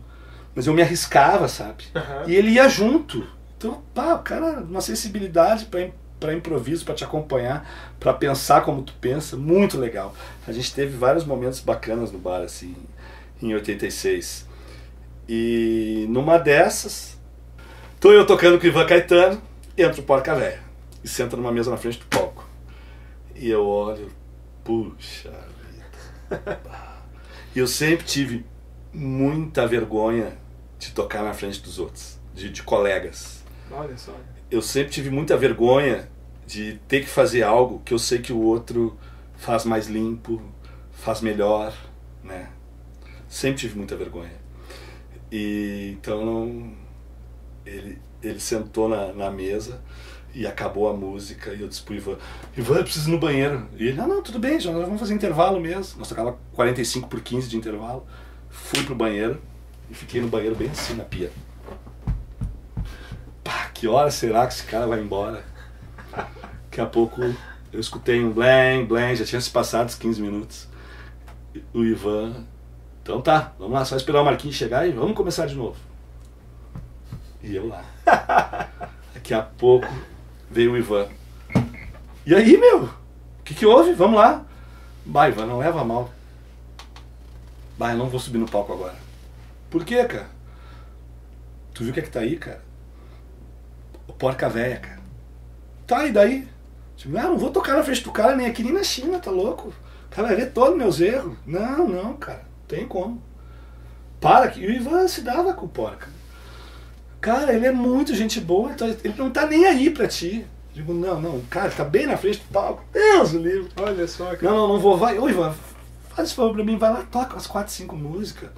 mas eu me arriscava, sabe? Uhum. E ele ia junto. Então, pá, o cara, uma sensibilidade pra, pra improviso, pra te acompanhar, pra pensar como tu pensa, muito legal. A gente teve vários momentos bacanas no bar, assim, em oitenta e seis. E numa dessas, tô eu tocando com o Ivan Caetano, entra o Porca Véia e senta numa mesa na frente do palco. E eu olho, puxa vida. E eu sempre tive muita vergonha de tocar na frente dos outros, de, de colegas. Olha só. Eu sempre tive muita vergonha de ter que fazer algo que eu sei que o outro faz mais limpo, faz melhor, né? Sempre tive muita vergonha. E então não, ele, ele sentou na, na mesa e acabou a música e eu disse pro Ivan, Ivan, eu preciso ir no banheiro. E ele, ah não, tudo bem, já nós vamos fazer intervalo mesmo. Nós tocava quarenta e cinco por quinze de intervalo. Fui pro banheiro e fiquei no banheiro bem assim, na pia. Pá, que hora será que esse cara vai embora? Daqui a pouco eu escutei um blém, blém, já tinha se passado os quinze minutos. O Ivan, então tá, vamos lá, só esperar o Marquinhos chegar e vamos começar de novo. E eu lá. Daqui a pouco veio o Ivan. E aí, meu? O que que houve? Vamos lá. Bah, Ivan, não leva mal. Bah, eu não vou subir no palco agora. Por quê, cara? Tu viu o que é que tá aí, cara? O Porca Véia, cara. Tá, e daí? Tipo, ah, não vou tocar na frente do cara, nem aqui, nem na China, tá louco? O cara vai ver todos meus erros. Não, não, cara. Tem como. Para que... E o Ivan se dava com o Porca. Cara, ele é muito gente boa, então ele não tá nem aí pra ti. Digo, não, não, cara, tá bem na frente do palco. Deus do livro. Olha só, cara. Não, não, não vou, vai. Ô, Ivan, faz esse favor pra mim, vai lá, toca umas quatro, cinco músicas.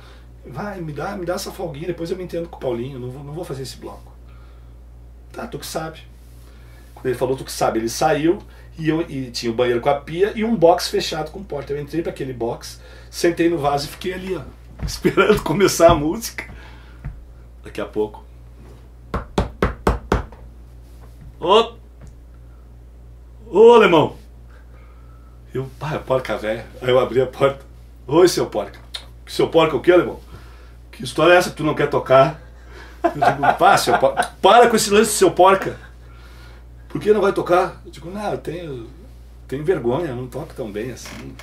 Vai, me dá, me dá essa folguinha, depois eu me entendo com o Paulinho, não vou, não vou fazer esse bloco. Tá, tu que sabe. Quando ele falou tu que sabe, ele saiu, e, eu, e tinha o banheiro com a pia e um box fechado com porta. Eu entrei pra aquele box, sentei no vaso e fiquei ali, ó, esperando começar a música. Daqui a pouco. Ô! Ô, alemão! Eu, pá, Porca Véia. Aí eu abri a porta. Oi, seu Porca. Seu Porca o quê, alemão? Que história é essa que tu não quer tocar? Eu digo, pá, seu Porca. Para com esse lance do seu Porca. Por que não vai tocar? Eu digo, não, eu tenho, tenho vergonha, eu não toco tão bem assim.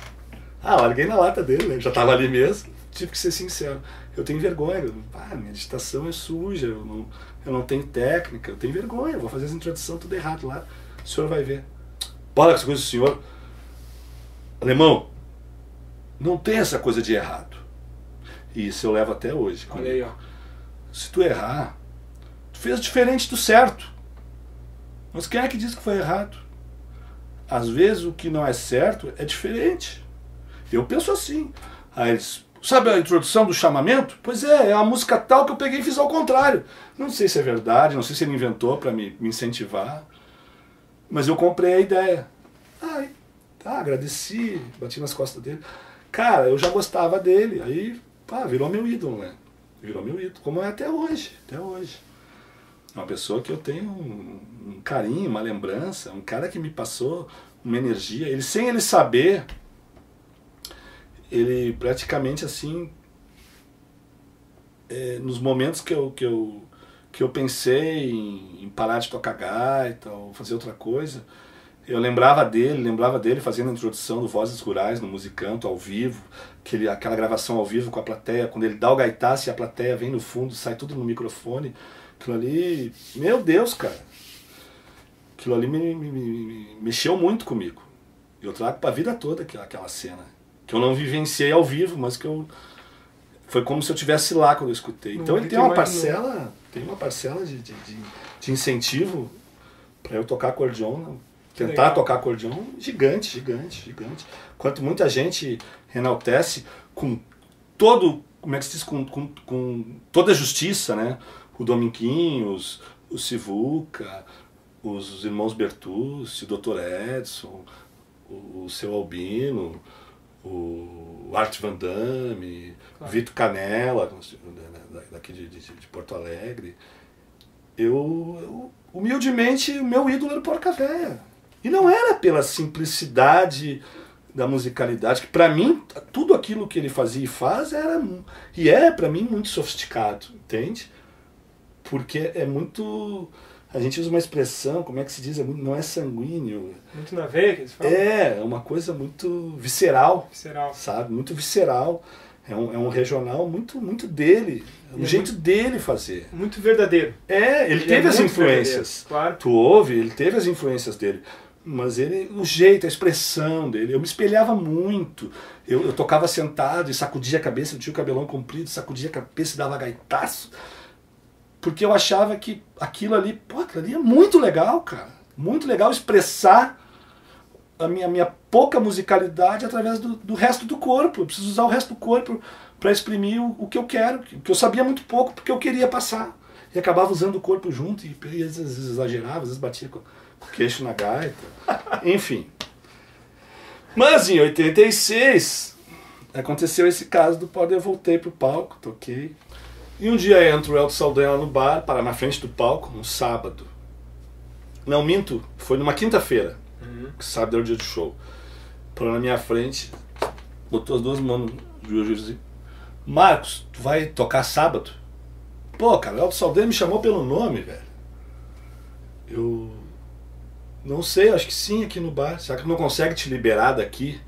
Ah, larguei na lata dele, né? Já tava ali mesmo. Tive que ser sincero. Eu tenho vergonha. Eu, ah, minha digitação é suja, eu não, eu não tenho técnica, eu tenho vergonha, eu vou fazer essa introdução tudo errado lá. O senhor vai ver. Para com essa coisa do senhor. Alemão, não tem essa coisa de errado. E isso eu levo até hoje. Olha aí, ó. Se tu errar, tu fez diferente do certo. Mas quem é que diz que foi errado? Às vezes o que não é certo é diferente. Eu penso assim. Aí eles, sabe a introdução do chamamento? Pois é, é uma música tal que eu peguei e fiz ao contrário. Não sei se é verdade, não sei se ele inventou para me, me incentivar. Mas eu comprei a ideia. Aí, tá, agradeci, bati nas costas dele. Cara, eu já gostava dele, aí, pá, virou meu ídolo, né? Virou meu ídolo, como é até hoje, até hoje. É uma pessoa que eu tenho um, um carinho, uma lembrança, um cara que me passou uma energia. Ele, sem ele saber, ele praticamente, assim, é, nos momentos que eu... Que eu que eu pensei em, em parar de tocar gaita ou fazer outra coisa, eu lembrava dele, lembrava dele fazendo a introdução do Vozes Rurais no Musicanto, ao vivo, que ele, aquela gravação ao vivo com a plateia, quando ele dá o gaitaço e a plateia vem no fundo, sai tudo no microfone, aquilo ali, meu Deus, cara, aquilo ali me, me, me mexeu muito comigo. Eu trago pra vida toda aquela, aquela cena, que eu não vivenciei ao vivo, mas que eu... Foi como se eu estivesse lá quando eu escutei. Então ele tem uma parcela, tem uma parcela de, de, de, de incentivo para eu tocar acordeon, tentar tocar acordeon gigante, gigante, gigante. Enquanto muita gente enaltece com todo, como é que se diz, com, com, com toda a justiça, né? O Dominguinhos, o Sivuca, os, os irmãos Bertucci, o doutor Edson, o, o seu Albino, o Art Van Damme, claro. Vitor Canella, daqui de, de, de Porto Alegre. Eu, eu, humildemente, o meu ídolo era o Porca Véia. E não era pela simplicidade da musicalidade, que para mim, tudo aquilo que ele fazia e faz era, e é para mim muito sofisticado, entende? Porque é muito, a gente usa uma expressão, como é que se diz, é muito, não é sanguíneo. Muito na veia que eles falam. É, é uma coisa muito visceral, visceral. Sabe? Muito visceral. É um, é um regional muito, muito dele, é um jeito muito, dele fazer. Muito verdadeiro. É, ele, ele teve é as influências. Claro. Tu ouve, ele teve as influências dele. Mas ele, o jeito, a expressão dele, eu me espelhava muito. Eu, eu tocava sentado e sacudia a cabeça, eu tinha o cabelão comprido, sacudia a cabeça e dava gaitaço. Porque eu achava que aquilo ali, pô, aquilo ali é muito legal, cara. Muito legal expressar a minha, minha pouca musicalidade através do, do resto do corpo. Eu preciso usar o resto do corpo para exprimir o, o que eu quero, que eu sabia muito pouco porque eu queria passar. E acabava usando o corpo junto, e, e às vezes exagerava, às vezes batia com queixo na gaita, enfim. Mas em oitenta e seis aconteceu esse caso do palco, eu voltei pro palco, toquei. E um dia entra o Elton Saldanha lá no bar, para na frente do palco, um sábado. Não minto, foi numa quinta-feira, uhum. que sábado era o dia do show. Parou na minha frente, botou as duas mãos no joelho e disse: Marcos, tu vai tocar sábado? Pô, cara, o Elton Saldanha me chamou pelo nome, velho. Eu... Não sei, acho que sim, aqui no bar. Será que não consegue te liberar daqui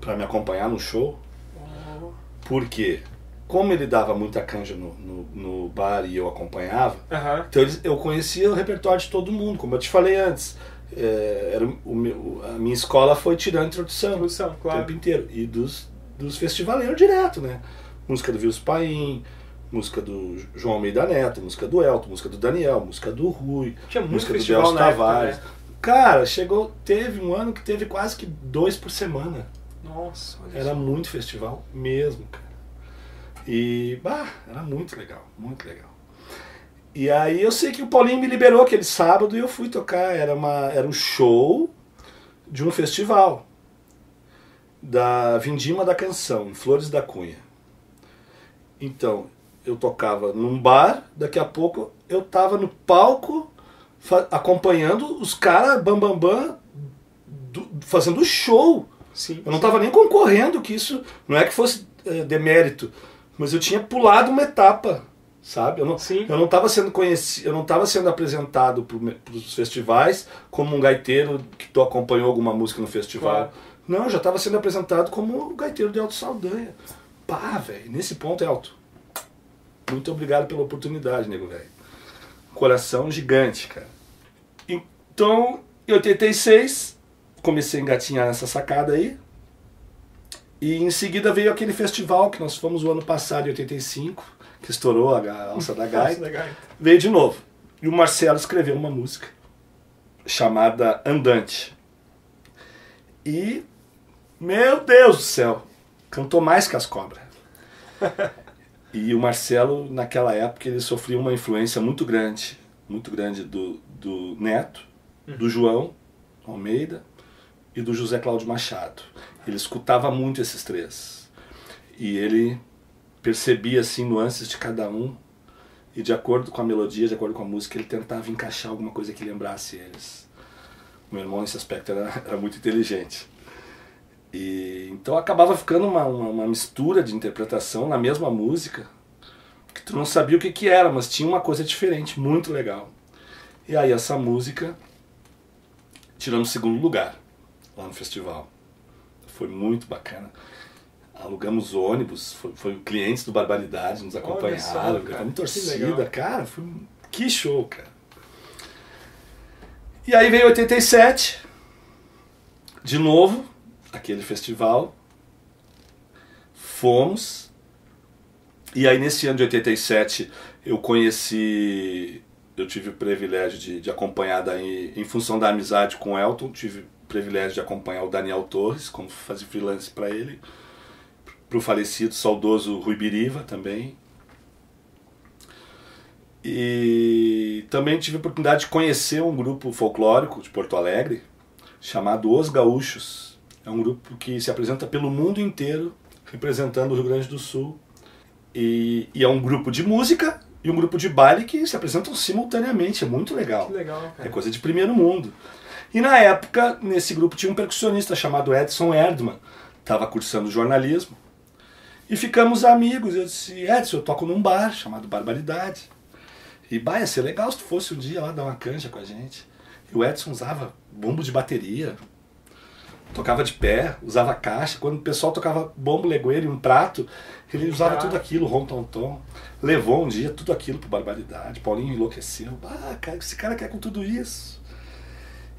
pra me acompanhar no show? Uhum. Porque, como ele dava muita canja no, no, no bar e eu acompanhava, uhum. então eles, eu conhecia o repertório de todo mundo, como eu te falei antes. É, era o meu, a minha escola foi tirando introdução, introdução claro. O tempo inteiro. E dos, dos festivaleiros direto, né? Música do Vils Paim, música do João Almeida Neto, música do Elton, música do Daniel, música do Rui, tinha música do Delcio Tavares. Época, né? Cara, chegou, teve um ano que teve quase que dois por semana. Nossa, olha Era isso. muito festival mesmo, cara. E, bah, era muito legal, muito legal. E aí eu sei que o Paulinho me liberou aquele sábado e eu fui tocar. Era, uma, era um show de um festival da Vindima da Canção, em Flores da Cunha. Então, eu tocava num bar, daqui a pouco eu tava no palco acompanhando os caras bam, bam, bam, do, fazendo show. Sim, eu não estava nem concorrendo, que isso não é que fosse é, demérito, mas eu tinha pulado uma etapa, sabe? Eu não estava sendo conhecido, eu não estava sendo apresentado para os festivais como um gaiteiro que tu acompanhou alguma música no festival. Claro. Não, eu já estava sendo apresentado como o gaiteiro de Alto Saldanha. Pá, velho, nesse ponto é alto. Muito obrigado pela oportunidade, nego velho. Coração gigante, cara. Então, em oitenta e seis, comecei a engatinhar nessa sacada aí. E em seguida veio aquele festival que nós fomos o ano passado, em oitenta e cinco, que estourou a alça da gaita. Veio de novo. E o Marcelo escreveu uma música chamada Andante. E, meu Deus do céu, cantou mais que as cobras. E o Marcelo, naquela época, ele sofria uma influência muito grande, muito grande do, do Neto, uhum. do João Almeida e do José Cláudio Machado. Ele escutava muito esses três. E ele percebia, assim, nuances de cada um. E de acordo com a melodia, de acordo com a música, ele tentava encaixar alguma coisa que lembrasse eles. Meu irmão, nesse aspecto, era, era muito inteligente. E, então acabava ficando uma, uma, uma mistura de interpretação na mesma música, que tu não sabia o que, que era, mas tinha uma coisa diferente, muito legal. E aí essa música tirou o segundo lugar lá no festival. Foi muito bacana. Alugamos ônibus, foi, foi clientes do Barbaridade, nos acompanharam, foi uma torcida, cara, foi que show, cara. E aí veio oitenta e sete, de novo. Aquele festival, fomos, e aí nesse ano de oitenta e sete eu conheci, eu tive o privilégio de, de acompanhar, daí, em função da amizade com o Elton, tive o privilégio de acompanhar o Daniel Torres, como fazia freelance para ele, para o falecido, saudoso Rui Biriva também. E também tive a oportunidade de conhecer um grupo folclórico de Porto Alegre, chamado Os Gaúchos. É um grupo que se apresenta pelo mundo inteiro, representando o Rio Grande do Sul. E, e é um grupo de música e um grupo de baile que se apresentam simultaneamente. É muito legal. Que legal, cara. É coisa de primeiro mundo. E na época, nesse grupo tinha um percussionista chamado Edson Erdmann, estava cursando jornalismo, e ficamos amigos. Eu disse: Edson, eu toco num bar chamado Barbaridade, e bah, ia ser legal se tu fosse um dia lá dar uma canja com a gente. E o Edson usava bombo de bateria, tocava de pé, usava caixa. Quando o pessoal tocava bombo, legueiro e um prato, ele usava ah. tudo aquilo, rom-tom-tom. Levou um dia tudo aquilo para Barbaridade. Paulinho enlouqueceu. Ah, cara, esse cara quer com tudo isso.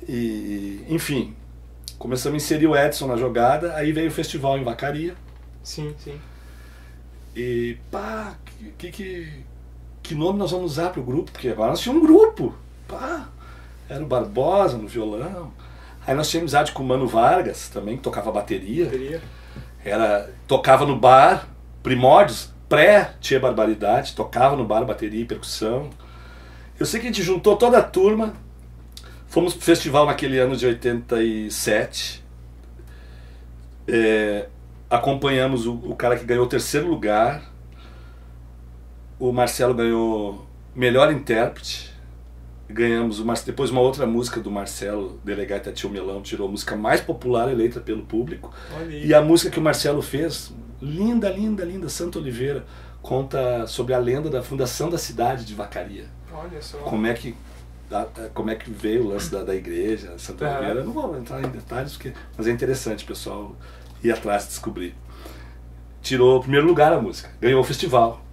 E, enfim, começamos a inserir o Edson na jogada. Aí veio o festival em Vacaria. Sim, sim. E pá, que, que, que nome nós vamos usar para o grupo? Porque agora nós tínhamos um grupo. Pá, era o Barbosa no violão. Aí nós tínhamos amizade com o Mano Vargas também, que tocava bateria. bateria. Era, tocava no bar, primórdios, pré-Tchê Barbaridade, tocava no bar bateria e percussão. Eu sei que a gente juntou toda a turma, fomos pro festival naquele ano de oitenta e sete, é, acompanhamos o, o cara que ganhou o terceiro lugar, o Marcelo ganhou melhor intérprete. Ganhamos uma, depois uma outra música do Marcelo, Delegado Tati Melão, tirou a música mais popular eleita pelo público. E a música que o Marcelo fez, linda, linda, linda, Santa Oliveira, conta sobre a lenda da fundação da cidade de Vacaria. Olha só. Como é que, como é que veio o lance da, da igreja, Santa é. Oliveira. Não vou entrar em detalhes, porque, mas é interessante, pessoal, ir atrás e descobrir. Tirou o primeiro lugar a música, ganhou o festival.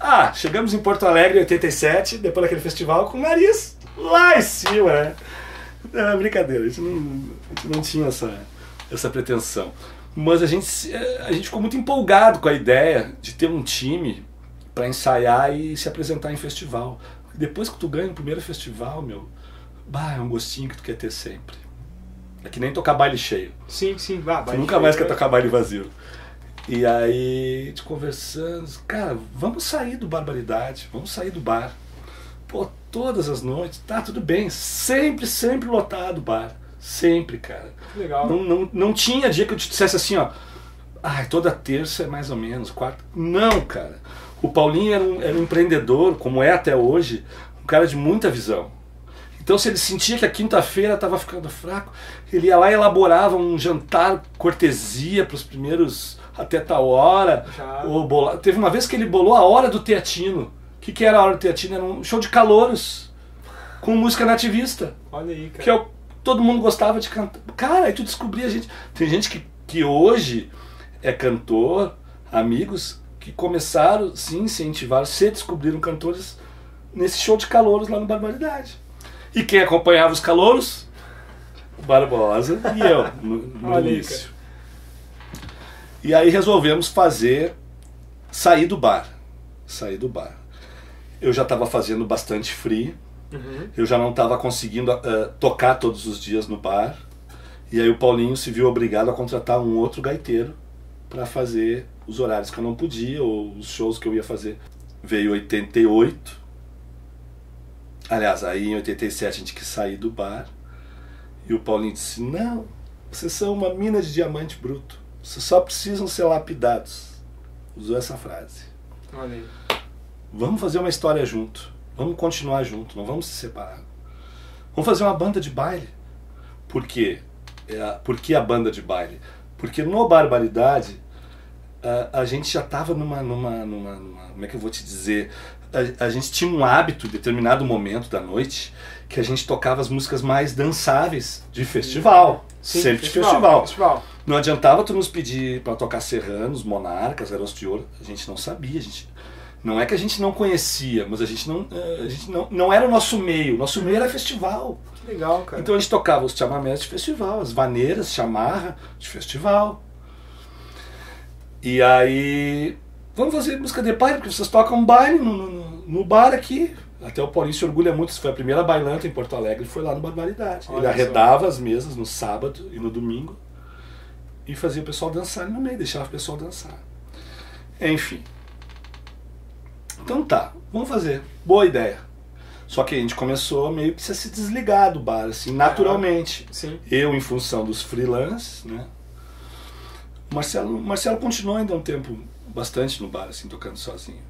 Ah, chegamos em Porto Alegre em oitenta e sete, depois daquele festival, com o nariz lá em cima, né? É brincadeira, a gente não, a gente não tinha essa, essa pretensão. Mas a gente, a gente ficou muito empolgado com a ideia de ter um time para ensaiar e se apresentar em festival. Depois que tu ganha o primeiro festival, meu, bah, é um gostinho que tu quer ter sempre. É que nem tocar baile cheio. Sim, sim, vá, baile tu nunca cheio, mais quer tocar baile vazio. E aí, te conversando, cara, vamos sair do Barbaridade, vamos sair do bar. Pô, todas as noites, tá tudo bem, sempre, sempre lotado o bar, sempre, cara. Legal. Não, não, não tinha dia que eu te dissesse assim, ó, ai, toda terça é mais ou menos, quarta. Não, cara, o Paulinho era um, era um empreendedor, como é até hoje, um cara de muita visão. Então, se ele sentia que a quinta-feira estava ficando fraco, ele ia lá e elaborava um jantar cortesia para os primeiros... até tal hora, ou bola... Teve uma vez que ele bolou a hora do teatino. O que, que era a hora do teatino? Era um show de calouros, com música nativista. Olha aí, cara. Que eu... todo mundo gostava de cantar. Cara, aí tu descobria gente... Tem gente que, que hoje é cantor, amigos, que começaram, se incentivaram, se descobriram cantores nesse show de calouros lá no Barbaridade. E quem acompanhava os calouros? O Barbosa e eu, no, no início. Aí, e aí resolvemos fazer, sair do bar, sair do bar. Eu já estava fazendo bastante free, uhum. Eu já não estava conseguindo uh, tocar todos os dias no bar, e aí o Paulinho se viu obrigado a contratar um outro gaiteiro para fazer os horários que eu não podia, ou os shows que eu ia fazer. Veio oitenta e oito, aliás, aí em oitenta e sete a gente quis sair do bar, e o Paulinho disse, não, vocês são uma mina de diamante bruto. Vocês só precisam ser lapidados. Usou essa frase. Olha aí. Vamos fazer uma história junto. Vamos continuar junto, não vamos se separar. Vamos fazer uma banda de baile. Por quê? É, por que a banda de baile? Porque no Barbaridade, a, a gente já estava numa, numa, numa, numa... Como é que eu vou te dizer? A, a gente tinha um hábito, em determinado momento da noite, que a gente tocava as músicas mais dançáveis de festival. Sim, sempre festival, de festival. festival. Não adiantava tu nos pedir para tocar Serranos, Monarcas, Heróis de Ouro, a gente não sabia, a gente... não é que a gente não conhecia, mas a gente não, a gente não, não era o nosso meio, nosso meio era festival. Que legal, cara. Então a gente tocava os chamamés de festival, as vaneiras, chamarra de festival. E aí, vamos fazer música de baile, porque vocês tocam baile no, no, no bar aqui. Até o Paulinho se orgulha muito, foi a primeira bailanta em Porto Alegre, foi lá no Barbaridade. Olha, ele arredava só as mesas no sábado e no domingo e fazia o pessoal dançar no meio, deixava o pessoal dançar. Enfim. Então tá, vamos fazer. Boa ideia. Só que a gente começou meio que a se desligar do bar, assim, naturalmente. É, sim. Eu em função dos freelances, né? O Marcelo, Marcelo continuou ainda um tempo bastante no bar, assim, tocando sozinho.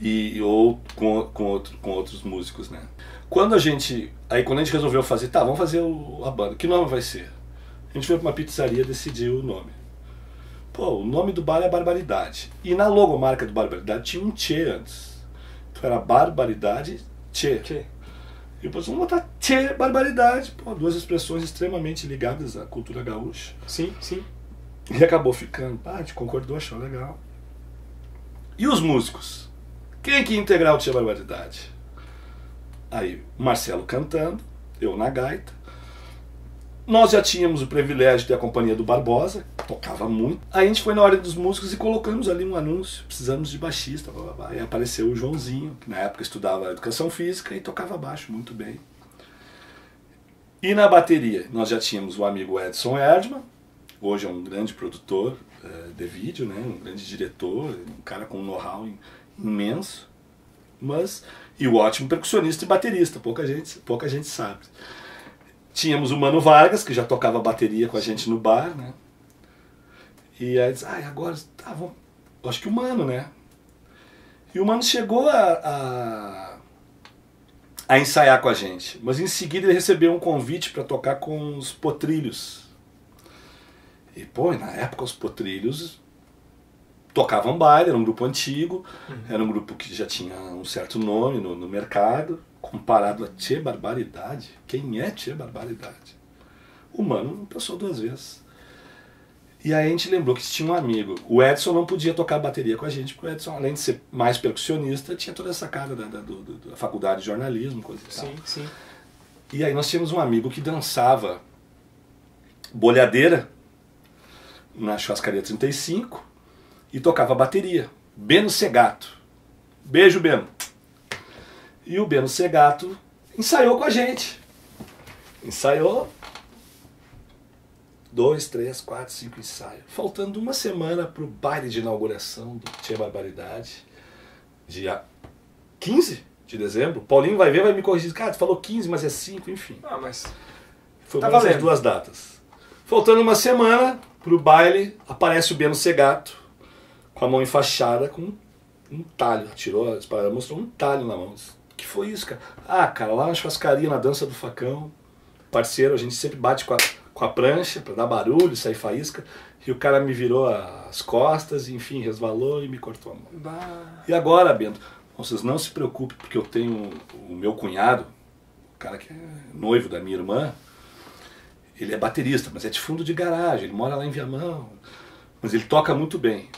e ou com, com, outro, com outros músicos, né? Quando a gente, aí quando a gente resolveu fazer, tá, vamos fazer o, a banda, que nome vai ser? A gente foi pra uma pizzaria decidir o nome. Pô, o nome do bar é Barbaridade. E na logomarca do Barbaridade tinha um Tchê antes. Então era Barbaridade, Tchê. Tchê. E depois vamos botar Tchê Barbaridade. Pô, duas expressões extremamente ligadas à cultura gaúcha. Sim, sim. E acabou ficando. Ah, a gente concordou, achou legal. E os músicos? Quem é que ia integrar o Tchê Barbaridade? Aí, Marcelo cantando, eu na gaita. Nós já tínhamos o privilégio de ter a companhia do Barbosa, que tocava muito. Aí a gente foi na hora dos músicos e colocamos ali um anúncio, precisamos de baixista, blá, blá, blá. Aí apareceu o Joãozinho, que na época estudava educação física e tocava baixo muito bem. E na bateria, nós já tínhamos o amigo Edson Erdmann, hoje é um grande produtor uh, de vídeo, né? Um grande diretor, um cara com um know-how imenso, mas e o ótimo percussionista e baterista, pouca gente, pouca gente sabe. Tínhamos o Mano Vargas, que já tocava bateria com a gente no bar, né? E aí diz, ai, ah, agora, tá, vamos... acho que o Mano, né? E o Mano chegou a, a, a ensaiar com a gente, mas em seguida ele recebeu um convite para tocar com os Potrilhos. E, pô, na época os Potrilhos tocavam baile, era um grupo antigo, uhum. Era um grupo que já tinha um certo nome no, no mercado. Comparado a Tchê Barbaridade, quem é Tchê Barbaridade? O Mano não pensou duas vezes. E aí a gente lembrou que tinha um amigo. O Edson não podia tocar bateria com a gente, porque o Edson, além de ser mais percussionista, tinha toda essa cara da, da, do, da faculdade de jornalismo, coisa e tal. Sim, sim. E aí nós tínhamos um amigo que dançava bolhadeira na Churrascaria trinta e cinco e tocava bateria. Neno Segato. Beijo, Beno. E o Neno Segato ensaiou com a gente. Ensaiou. Dois, três, quatro, cinco ensaios. Faltando uma semana para o baile de inauguração do Tchê Barbaridade. Dia quinze de dezembro. Paulinho vai ver, vai me corrigir. Cara, tu falou quinze, mas é cinco, enfim. Ah, mas... Foi uma das duas datas. Faltando uma semana para o baile, aparece o Neno Segato com a mão enfaixada, com um talho. Atirou, mostrou um talho na mão. Que foi isso, cara? Ah, cara, lá na Churrascaria, na Dança do Facão, parceiro, a gente sempre bate com a, com a prancha pra dar barulho, sair faísca, e o cara me virou as costas, enfim, resvalou e me cortou a mão. Bah. E agora, Bento, vocês não se preocupem, porque eu tenho o meu cunhado, o cara que é noivo da minha irmã, ele é baterista, mas é de fundo de garagem, ele mora lá em Viamão, mas ele toca muito bem.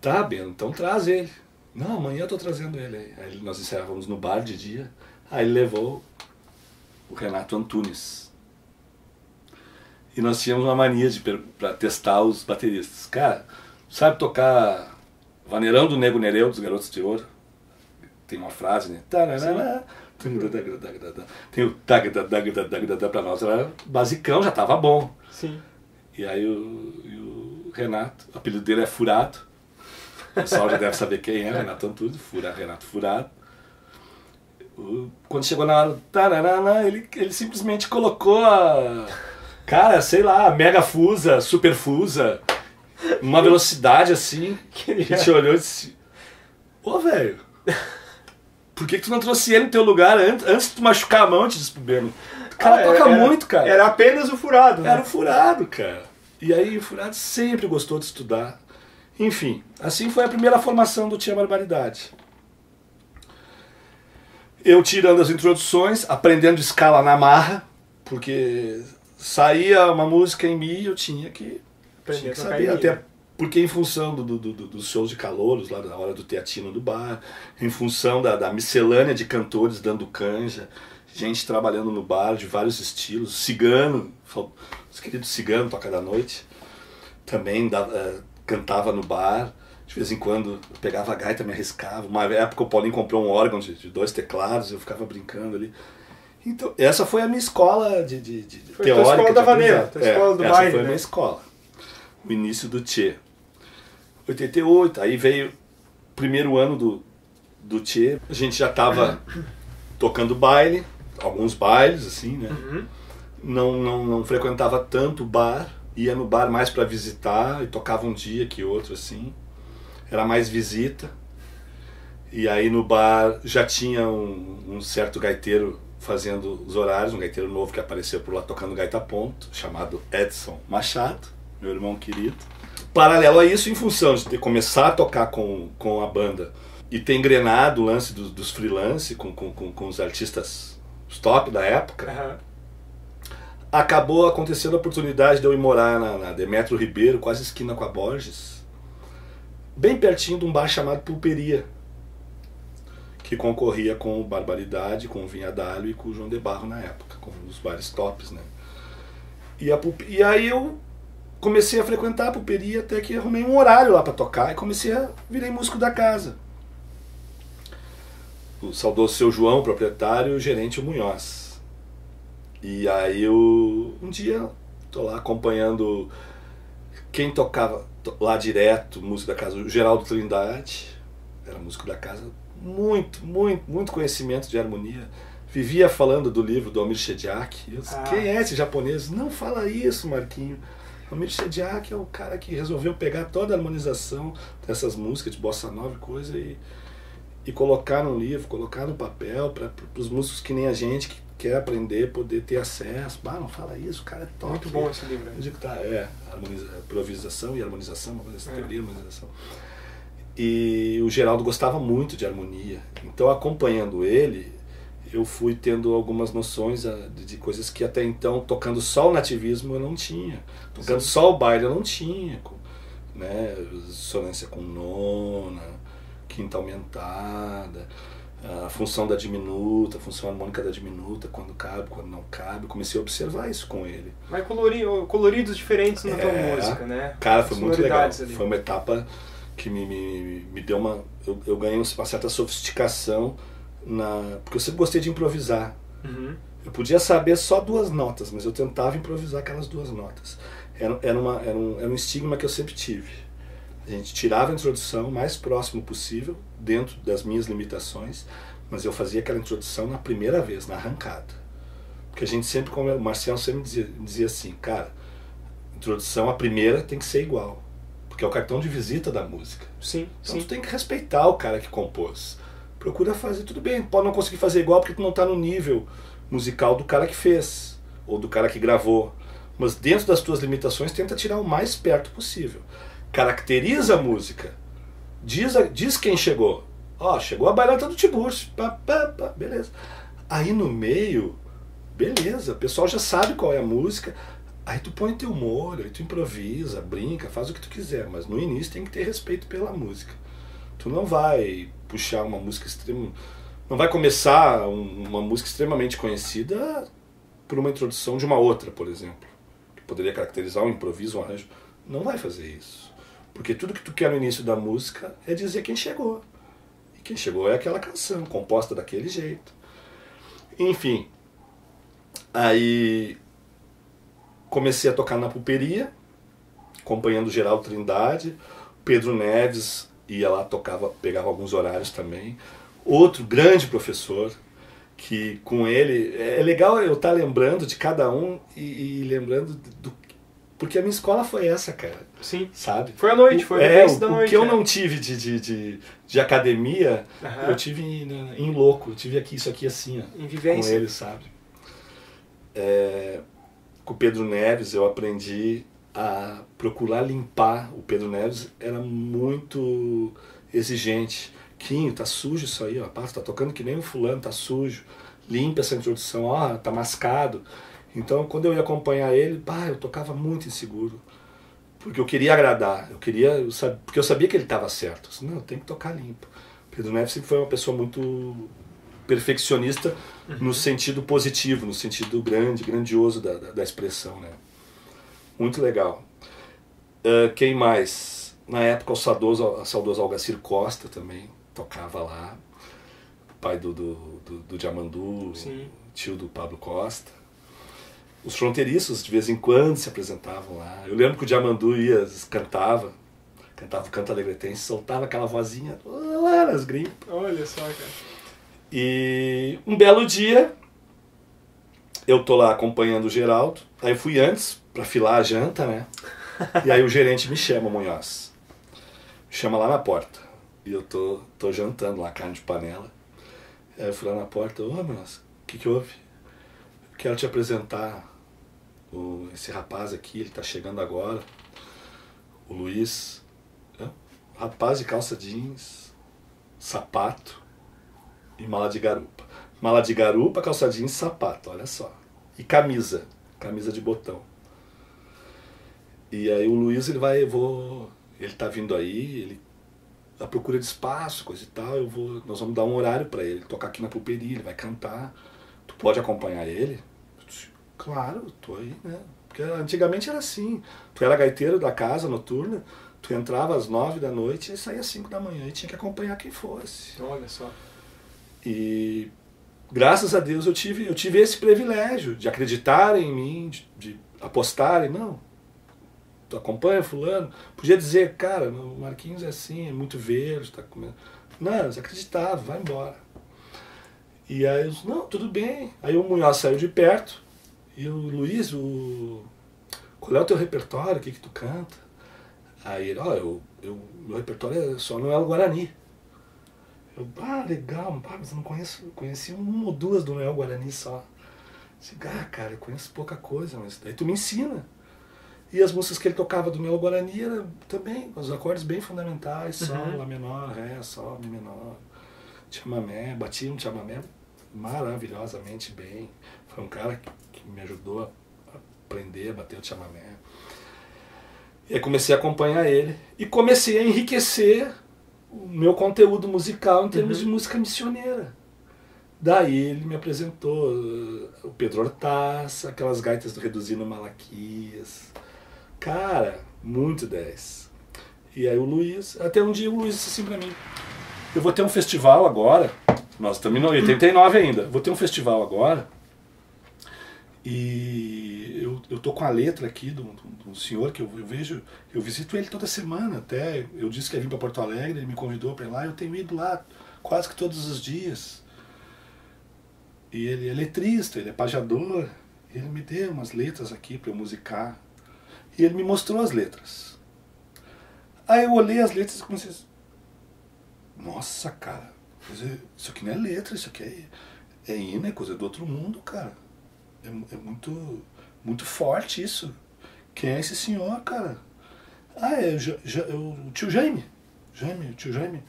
Tá, Bento, então traz ele. Não, amanhã eu tô trazendo ele. Aí nós ensaiávamos no bar de dia. Aí ele levou o Renato Antunes. E nós tínhamos uma mania de pra testar os bateristas. Cara, sabe tocar Vaneirão do Nego Nereu, dos Garotos de Ouro? Tem uma frase, né? Tem o tag-da-dag-da-dag-da-dag-da pra nós. Era basicão, já tava bom. Sim. E aí o, e o Renato, o apelido dele é Furado. O pessoal já deve saber quem é, Renato Antunes, fura, Renato Furado. O, quando chegou na hora, tararana, ele, ele simplesmente colocou a... Cara, sei lá, mega fusa, super fusa, uma velocidade assim, que ele já... te olhou e disse... Ô, velho, por que, que tu não trouxe ele no teu lugar antes, antes de tu machucar a mão, te disse pro Beno? O cara ah, toca era, muito, cara. Era apenas o Furado, né? Era o Furado, cara. E aí o Furado sempre gostou de estudar. Enfim, assim foi a primeira formação do Tchê Barbaridade. Eu tirando as introduções, aprendendo escala na marra, porque saía uma música em mim e eu tinha que, tinha que saber, até porque em função do, do, do, dos shows de calouros, lá na hora do teatino do bar, em função da, da miscelânea de cantores dando canja, gente trabalhando no bar de vários estilos, cigano, os queridos ciganos toca da noite, também da... Cantava no bar, de vez em quando eu pegava a gaita, me arriscava. Uma época o Paulinho comprou um órgão de, de dois teclados, eu ficava brincando ali. Então, essa foi a minha escola de, de, de foi teórica. Foi a escola da Vaneira, a escola do é, baile, essa foi a minha né? escola. O início do Tchê. oitenta e oito, aí veio o primeiro ano do, do Tchê. A gente já estava tocando baile, alguns bailes, assim, né? Uhum. Não, não, não frequentava tanto o bar. Ia no bar mais para visitar e tocava um dia que outro, assim. Era mais visita. E aí no bar já tinha um, um certo gaiteiro fazendo os horários, um gaiteiro novo que apareceu por lá tocando gaita ponto, chamado Edson Machado, meu irmão querido. Paralelo a isso, em função de ter, começar a tocar com, com a banda e ter engrenado o lance do, dos freelance com, com, com, com os artistas top da época, uhum, acabou acontecendo a oportunidade de eu ir morar na, na Demetrio Ribeiro, quase esquina com a Borges, bem pertinho de um bar chamado Pulperia, que concorria com o Barbaridade, com o Vinhadalho e com o João de Barro na época, com um dos bares tops, né? E, a Pulpe... e aí eu comecei a frequentar a Pulperia até que arrumei um horário lá para tocar e comecei a virei músico da casa. O saudoso seu João, proprietário, e o gerente o Munhoz. E aí eu um dia tô lá acompanhando quem tocava lá direto, músico da casa, o Geraldo Trindade, era músico da casa, muito, muito, muito conhecimento de harmonia. Vivia falando do livro do Almir Shediac. Eu disse, ah. Quem é esse japonês? Não fala isso, Marquinho. Almir Shediac é o cara que resolveu pegar toda a harmonização dessas músicas de bossa nova e coisa e, e colocar num livro, colocar no papel para os músicos que nem a gente que quer aprender poder ter acesso. Ah, não fala isso, o cara é top. Muito bom esse livro. Eu digo, tá, é, harmoniza, improvisação e harmonização, essa é. Teoria, harmonização. E o Geraldo gostava muito de harmonia, então acompanhando ele, eu fui tendo algumas noções de coisas que até então, tocando só o nativismo eu não tinha, tocando Sim. só o baile eu não tinha, né, sonância com nona, quinta aumentada, a função da diminuta, a função harmônica da diminuta, quando cabe, quando não cabe, eu comecei a observar isso com ele. Mas colorido, coloridos diferentes na é, tua música, né? Cara, foi muito legal, ali. Foi uma etapa... que me, me, me deu uma... Eu, eu ganhei uma certa sofisticação, na porque eu sempre gostei de improvisar. Uhum. Eu podia saber só duas notas, mas eu tentava improvisar aquelas duas notas. Era, era, uma, era, um, era um estigma que eu sempre tive. A gente tirava a introdução o mais próximo possível, dentro das minhas limitações, mas eu fazia aquela introdução na primeira vez, na arrancada. Porque a gente sempre, como o Marcelo sempre dizia, dizia assim, cara, introdução, a primeira tem que ser igual. Porque é o cartão de visita da música. Sim, então sim. Tu tem que respeitar o cara que compôs. Procura fazer tudo bem. Pode não conseguir fazer igual porque tu não tá no nível musical do cara que fez. Ou do cara que gravou. Mas dentro das tuas limitações, tenta tirar o mais perto possível. Caracteriza a música. Diz, a, diz quem chegou. Ó, chegou a bailanta do Tiburcio. Pá, pá, pá, beleza. Aí no meio, beleza. O pessoal já sabe qual é a música. Aí tu põe teu humor, aí tu improvisa, brinca, faz o que tu quiser, mas no início tem que ter respeito pela música. Tu não vai puxar uma música extrema, não vai começar um, uma música extremamente conhecida por uma introdução de uma outra, por exemplo, que poderia caracterizar um improviso, um arranjo. Não vai fazer isso, porque tudo que tu quer no início da música é dizer quem chegou. E quem chegou é aquela canção, composta daquele jeito. Enfim, aí... comecei a tocar na Pulperia, acompanhando o Geraldo Trindade. Pedro Neves ia lá, tocava, pegava alguns horários também. Outro grande professor, que com ele... É legal eu estar tá lembrando de cada um e, e lembrando do... Porque a minha escola foi essa, cara. Sim. Sabe? Foi à noite, foi é, o, da noite. O que é. Eu não tive de, de, de, de academia, uhum. eu tive em, em louco. Eu tive aqui, isso aqui assim, ó. Em vivência. Com ele, sabe? É... Com o Pedro Neves eu aprendi a procurar limpar. O Pedro Neves era muito exigente. Quinho, tá sujo isso aí, ó. Tá tocando que nem um fulano, tá sujo. Limpa essa introdução, ó, tá mascado. Então quando eu ia acompanhar ele, pá, eu tocava muito inseguro. Porque eu queria agradar, eu queria, eu sabia, porque eu sabia que ele estava certo. Eu disse, não, tem que tocar limpo. O Pedro Neves sempre foi uma pessoa muito... perfeccionista no sentido positivo, no sentido grande, grandioso da, da, da expressão, né? Muito legal. Uh, quem mais? Na época o saudoso, a saudoso Algacir Costa também tocava lá, pai do, do, do, do Diamandu, Sim. tio do Pablo Costa. Os fronteiriços de vez em quando se apresentavam lá. Eu lembro que o Diamandu ia, cantava, cantava o canto alegretense, soltava aquela vozinha lá nas grimpas. Olha só, cara. E um belo dia, eu tô lá acompanhando o Geraldo, aí eu fui antes pra filar a janta, né? E aí o gerente me chama, Munhoz. Me chama lá na porta. E eu tô, tô jantando lá, carne de panela. Aí eu fui lá na porta, ô, oh, mas o que que houve? Eu quero te apresentar o, esse rapaz aqui, ele tá chegando agora, o Luiz. Né? Rapaz de calça jeans, sapato e mala de garupa. Mala de garupa, calça jeans, sapato, olha só. E camisa, camisa de botão. E aí o Luiz, ele vai, eu vou... Ele tá vindo aí, ele... a procura de espaço, coisa e tal, eu vou, nós vamos dar um horário para ele, tocar aqui na Pulperia, ele vai cantar, tu pode acompanhar ele? Disse, claro, tô aí, né? Porque antigamente era assim, tu era gaiteiro da casa noturna, tu entrava às nove da noite e saía às cinco da manhã e tinha que acompanhar quem fosse. Olha só. E graças a Deus eu tive, eu tive esse privilégio de acreditar em mim, de, de apostar em não. Tu acompanha fulano, podia dizer, cara, o Marquinhos é assim, é muito verde, tá comendo. Não, eles acreditavam, vai embora. E aí eu disse, não, tudo bem. Aí o Munhoz saiu de perto, e o Luiz, o... qual é o teu repertório, o que que tu canta? Aí ele, ó, oh, eu, eu, meu repertório é só Noel Guarani. Eu, ah, legal, mas eu não conheço, conheci uma ou duas do Noel Guarani só. Eu disse, ah, cara, eu conheço pouca coisa, mas daí tu me ensina. E as músicas que ele tocava do Noel Guarani era também, os acordes bem fundamentais, sol, uhum. Lá menor, ré, sol, mi menor, chamamé, batia um chamamé maravilhosamente bem. Foi um cara que, que me ajudou a aprender a bater o chamamé. E aí comecei a acompanhar ele e comecei a enriquecer o meu conteúdo musical em termos uhum. de música missioneira. Daí ele me apresentou o Pedro Hortaça, aquelas gaitas do Reduzindo Malaquias... Cara, muito dez. E aí o Luiz, até um dia o Luiz disse assim pra mim, eu vou ter um festival agora, nós estamos em oitenta e nove ainda, vou ter um festival agora, e eu, eu tô com a letra aqui de um senhor que eu, eu vejo, eu visito ele toda semana até, eu disse que ia vir pra Porto Alegre, ele me convidou pra ir lá, eu tenho ido lá quase que todos os dias. E ele é letrista, ele é pajador, ele me deu umas letras aqui pra eu musicar. E ele me mostrou as letras. Aí eu olhei as letras e comecei a... Nossa, cara, isso aqui não é letra, isso aqui é, é hino, é coisa do outro mundo, cara. É, é muito, muito forte isso. Quem é esse senhor, cara? Ah, é o, o tio Jaime. Jaime, o tio Jaime.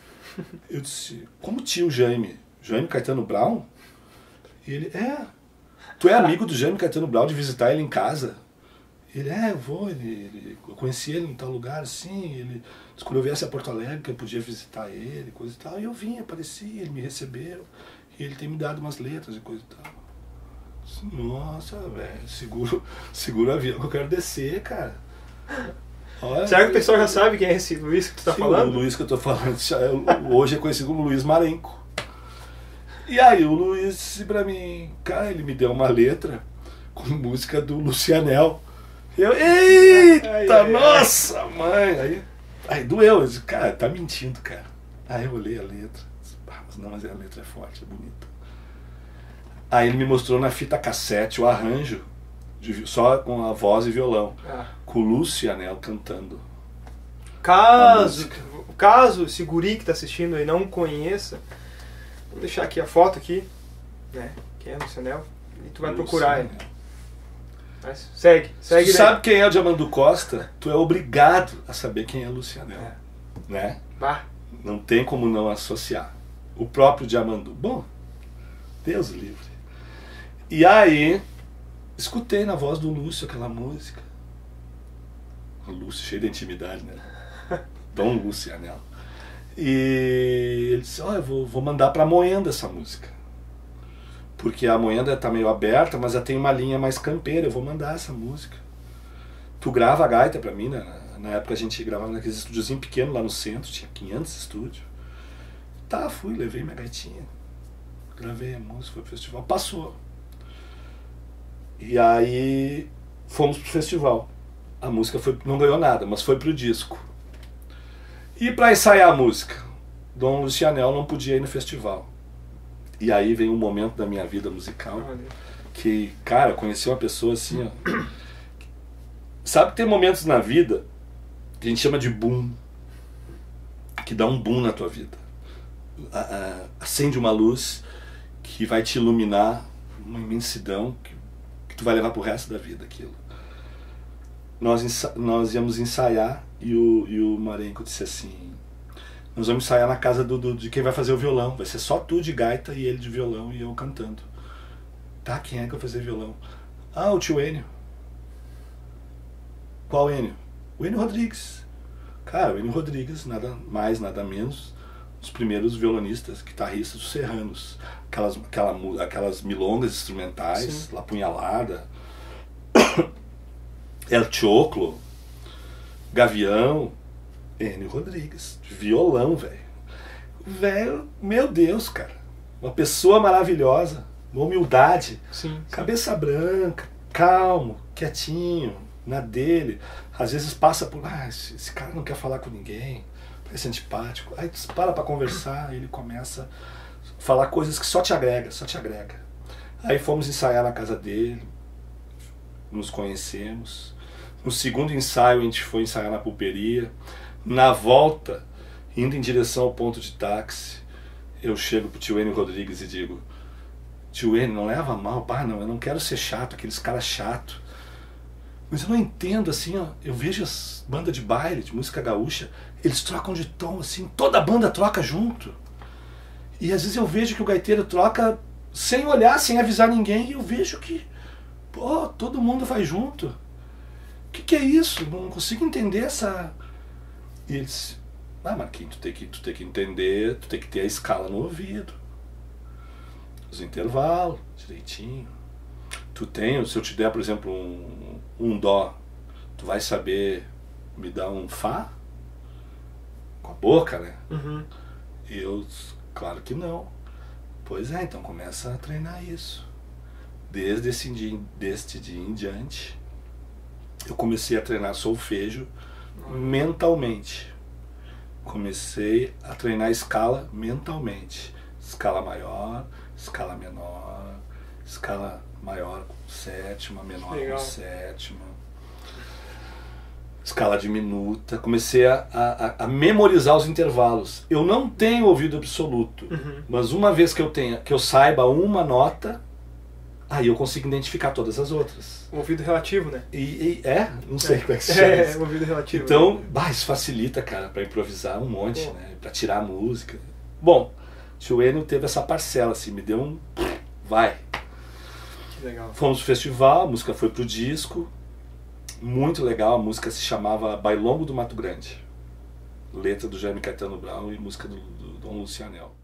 Eu disse, como tio Jaime? Jaime Caetano Brown? E ele, é. Tu é amigo do Jaime Caetano Brown de visitar ele em casa? Ele, é, eu vou, ele, ele, eu conheci ele em tal lugar, assim, ele disse, quando eu viesse a Porto Alegre, que eu podia visitar ele, coisa e tal, e eu vim, apareci, ele me recebeu, e ele tem me dado umas letras e coisa e tal. Disse, nossa, velho, seguro, seguro a vida, eu quero descer, cara. Olha, será que o pessoal já sabe quem é esse Luiz que tu tá sim, falando? O Luiz que eu tô falando, hoje é conhecido como Luiz Marenco. E aí o Luiz disse pra mim, cara, ele me deu uma letra com música do Lucianel. Eu, eita, ai, ai, nossa, ai. Mãe! Aí, aí doeu, eu disse, cara, tá mentindo, cara. Aí eu olhei a letra, disse, ah, mas não, mas a letra é forte, é bonita. Aí ele me mostrou na fita cassete o arranjo, de, só com a voz e violão, ah. com o Lucianel cantando. Caso, caso esse guri que tá assistindo aí não conheça, vou deixar aqui a foto aqui, né, que é o Lucianel, e tu vai Lucianel. procurar ele. Mas segue, segue. Tu sabe quem é o Diamandu Costa? Tu é obrigado a saber quem é o Lucianel, é. né? Bah. Não tem como não associar. O próprio Diamandu. Bom, Deus livre. E aí, escutei na voz do Lúcio aquela música. O Lúcio, cheio de intimidade, né? Dom Lucianel. E ele disse, ó, oh, eu vou, vou mandar pra Moenda essa música. Porque a Moenda está meio aberta, mas já tem uma linha mais campeira, eu vou mandar essa música. Tu grava a gaita para mim, né? Na época a gente gravava naqueles estúdiozinho pequeno lá no centro, tinha quinhentos estúdios. Tá, fui, levei minha gaitinha, gravei a música, foi pro festival, passou. E aí fomos pro festival. A música foi, não ganhou nada, mas foi pro disco. E para ensaiar a música, Dom Lucianel não podia ir no festival. E aí vem um momento da minha vida musical que, cara, eu conheci uma pessoa assim, ó. Sabe que tem momentos na vida que a gente chama de boom. que dá um boom na tua vida. Acende uma luz que vai te iluminar uma imensidão que, que tu vai levar pro resto da vida aquilo. Nós, ensa nós íamos ensaiar e o, e o Marenco disse assim, nós vamos ensaiar na casa do, do, de quem vai fazer o violão, vai ser só tu de gaita e ele de violão e eu cantando. Tá, quem é que vai fazer violão? Ah, o tio Enio. Qual Enio? O Enio Rodrigues. Cara, o Enio Rodrigues, nada mais, nada menos, os primeiros violonistas, guitarristas dos serranos, aquelas, aquela, aquelas milongas instrumentais, sim, lapunhalada, El Choclo, Gavião, Enio Rodrigues, violão, velho. Velho, meu Deus, cara, uma pessoa maravilhosa, uma humildade, sim, cabeça sim. branca, calmo, quietinho, na dele, às vezes passa por, ah, esse, esse cara não quer falar com ninguém, parece antipático, aí tu para pra conversar, ele começa a falar coisas que só te agrega, só te agrega. Aí fomos ensaiar na casa dele, nos conhecemos, no segundo ensaio a gente foi ensaiar na Pulperia, na volta, indo em direção ao ponto de táxi, eu chego pro tio Enio Rodrigues e digo, tio Enio, não leva mal, pá, não, eu não quero ser chato, aqueles caras chatos, mas eu não entendo, assim, ó, eu vejo as bandas de baile, de música gaúcha, eles trocam de tom, assim, toda a banda troca junto. E às vezes eu vejo que o gaiteiro troca sem olhar, sem avisar ninguém, e eu vejo que, pô, todo mundo vai junto. O que que é isso? Eu não consigo entender essa... E ele disse, ah, Marquinhos, tu tem que, tu tem que entender, tu tem que ter a escala no ouvido, os intervalos, direitinho. Tu tem, se eu te der, por exemplo, um, um dó, tu vai saber me dar um fá? Com a boca, né? Uhum. E eu, claro que não. Pois é, então começa a treinar isso. Desde esse dia, deste dia em diante, eu comecei a treinar solfejo mentalmente. Comecei a treinar escala mentalmente. Escala maior, escala menor, escala... maior com sétima, menor Legal. com sétima, escala diminuta. Comecei a, a, a memorizar os intervalos. Eu não tenho ouvido absoluto, uhum. mas uma vez que eu tenha, que eu saiba uma nota, aí eu consigo identificar todas as outras. O ouvido relativo, né? E, e, é, não sei é. como é que se chama. É, é, ouvido relativo. Então, né? bah, isso facilita, cara, para improvisar um monte, Pô. né? Para tirar a música. Bom, o tio Enio teve essa parcela, assim, me deu um... vai. Legal. Fomos pro festival, a música foi pro disco, muito legal, a música se chamava Bailongo do Mato Grande, letra do Jaime Caetano Brown e música do, do, do Lucianel.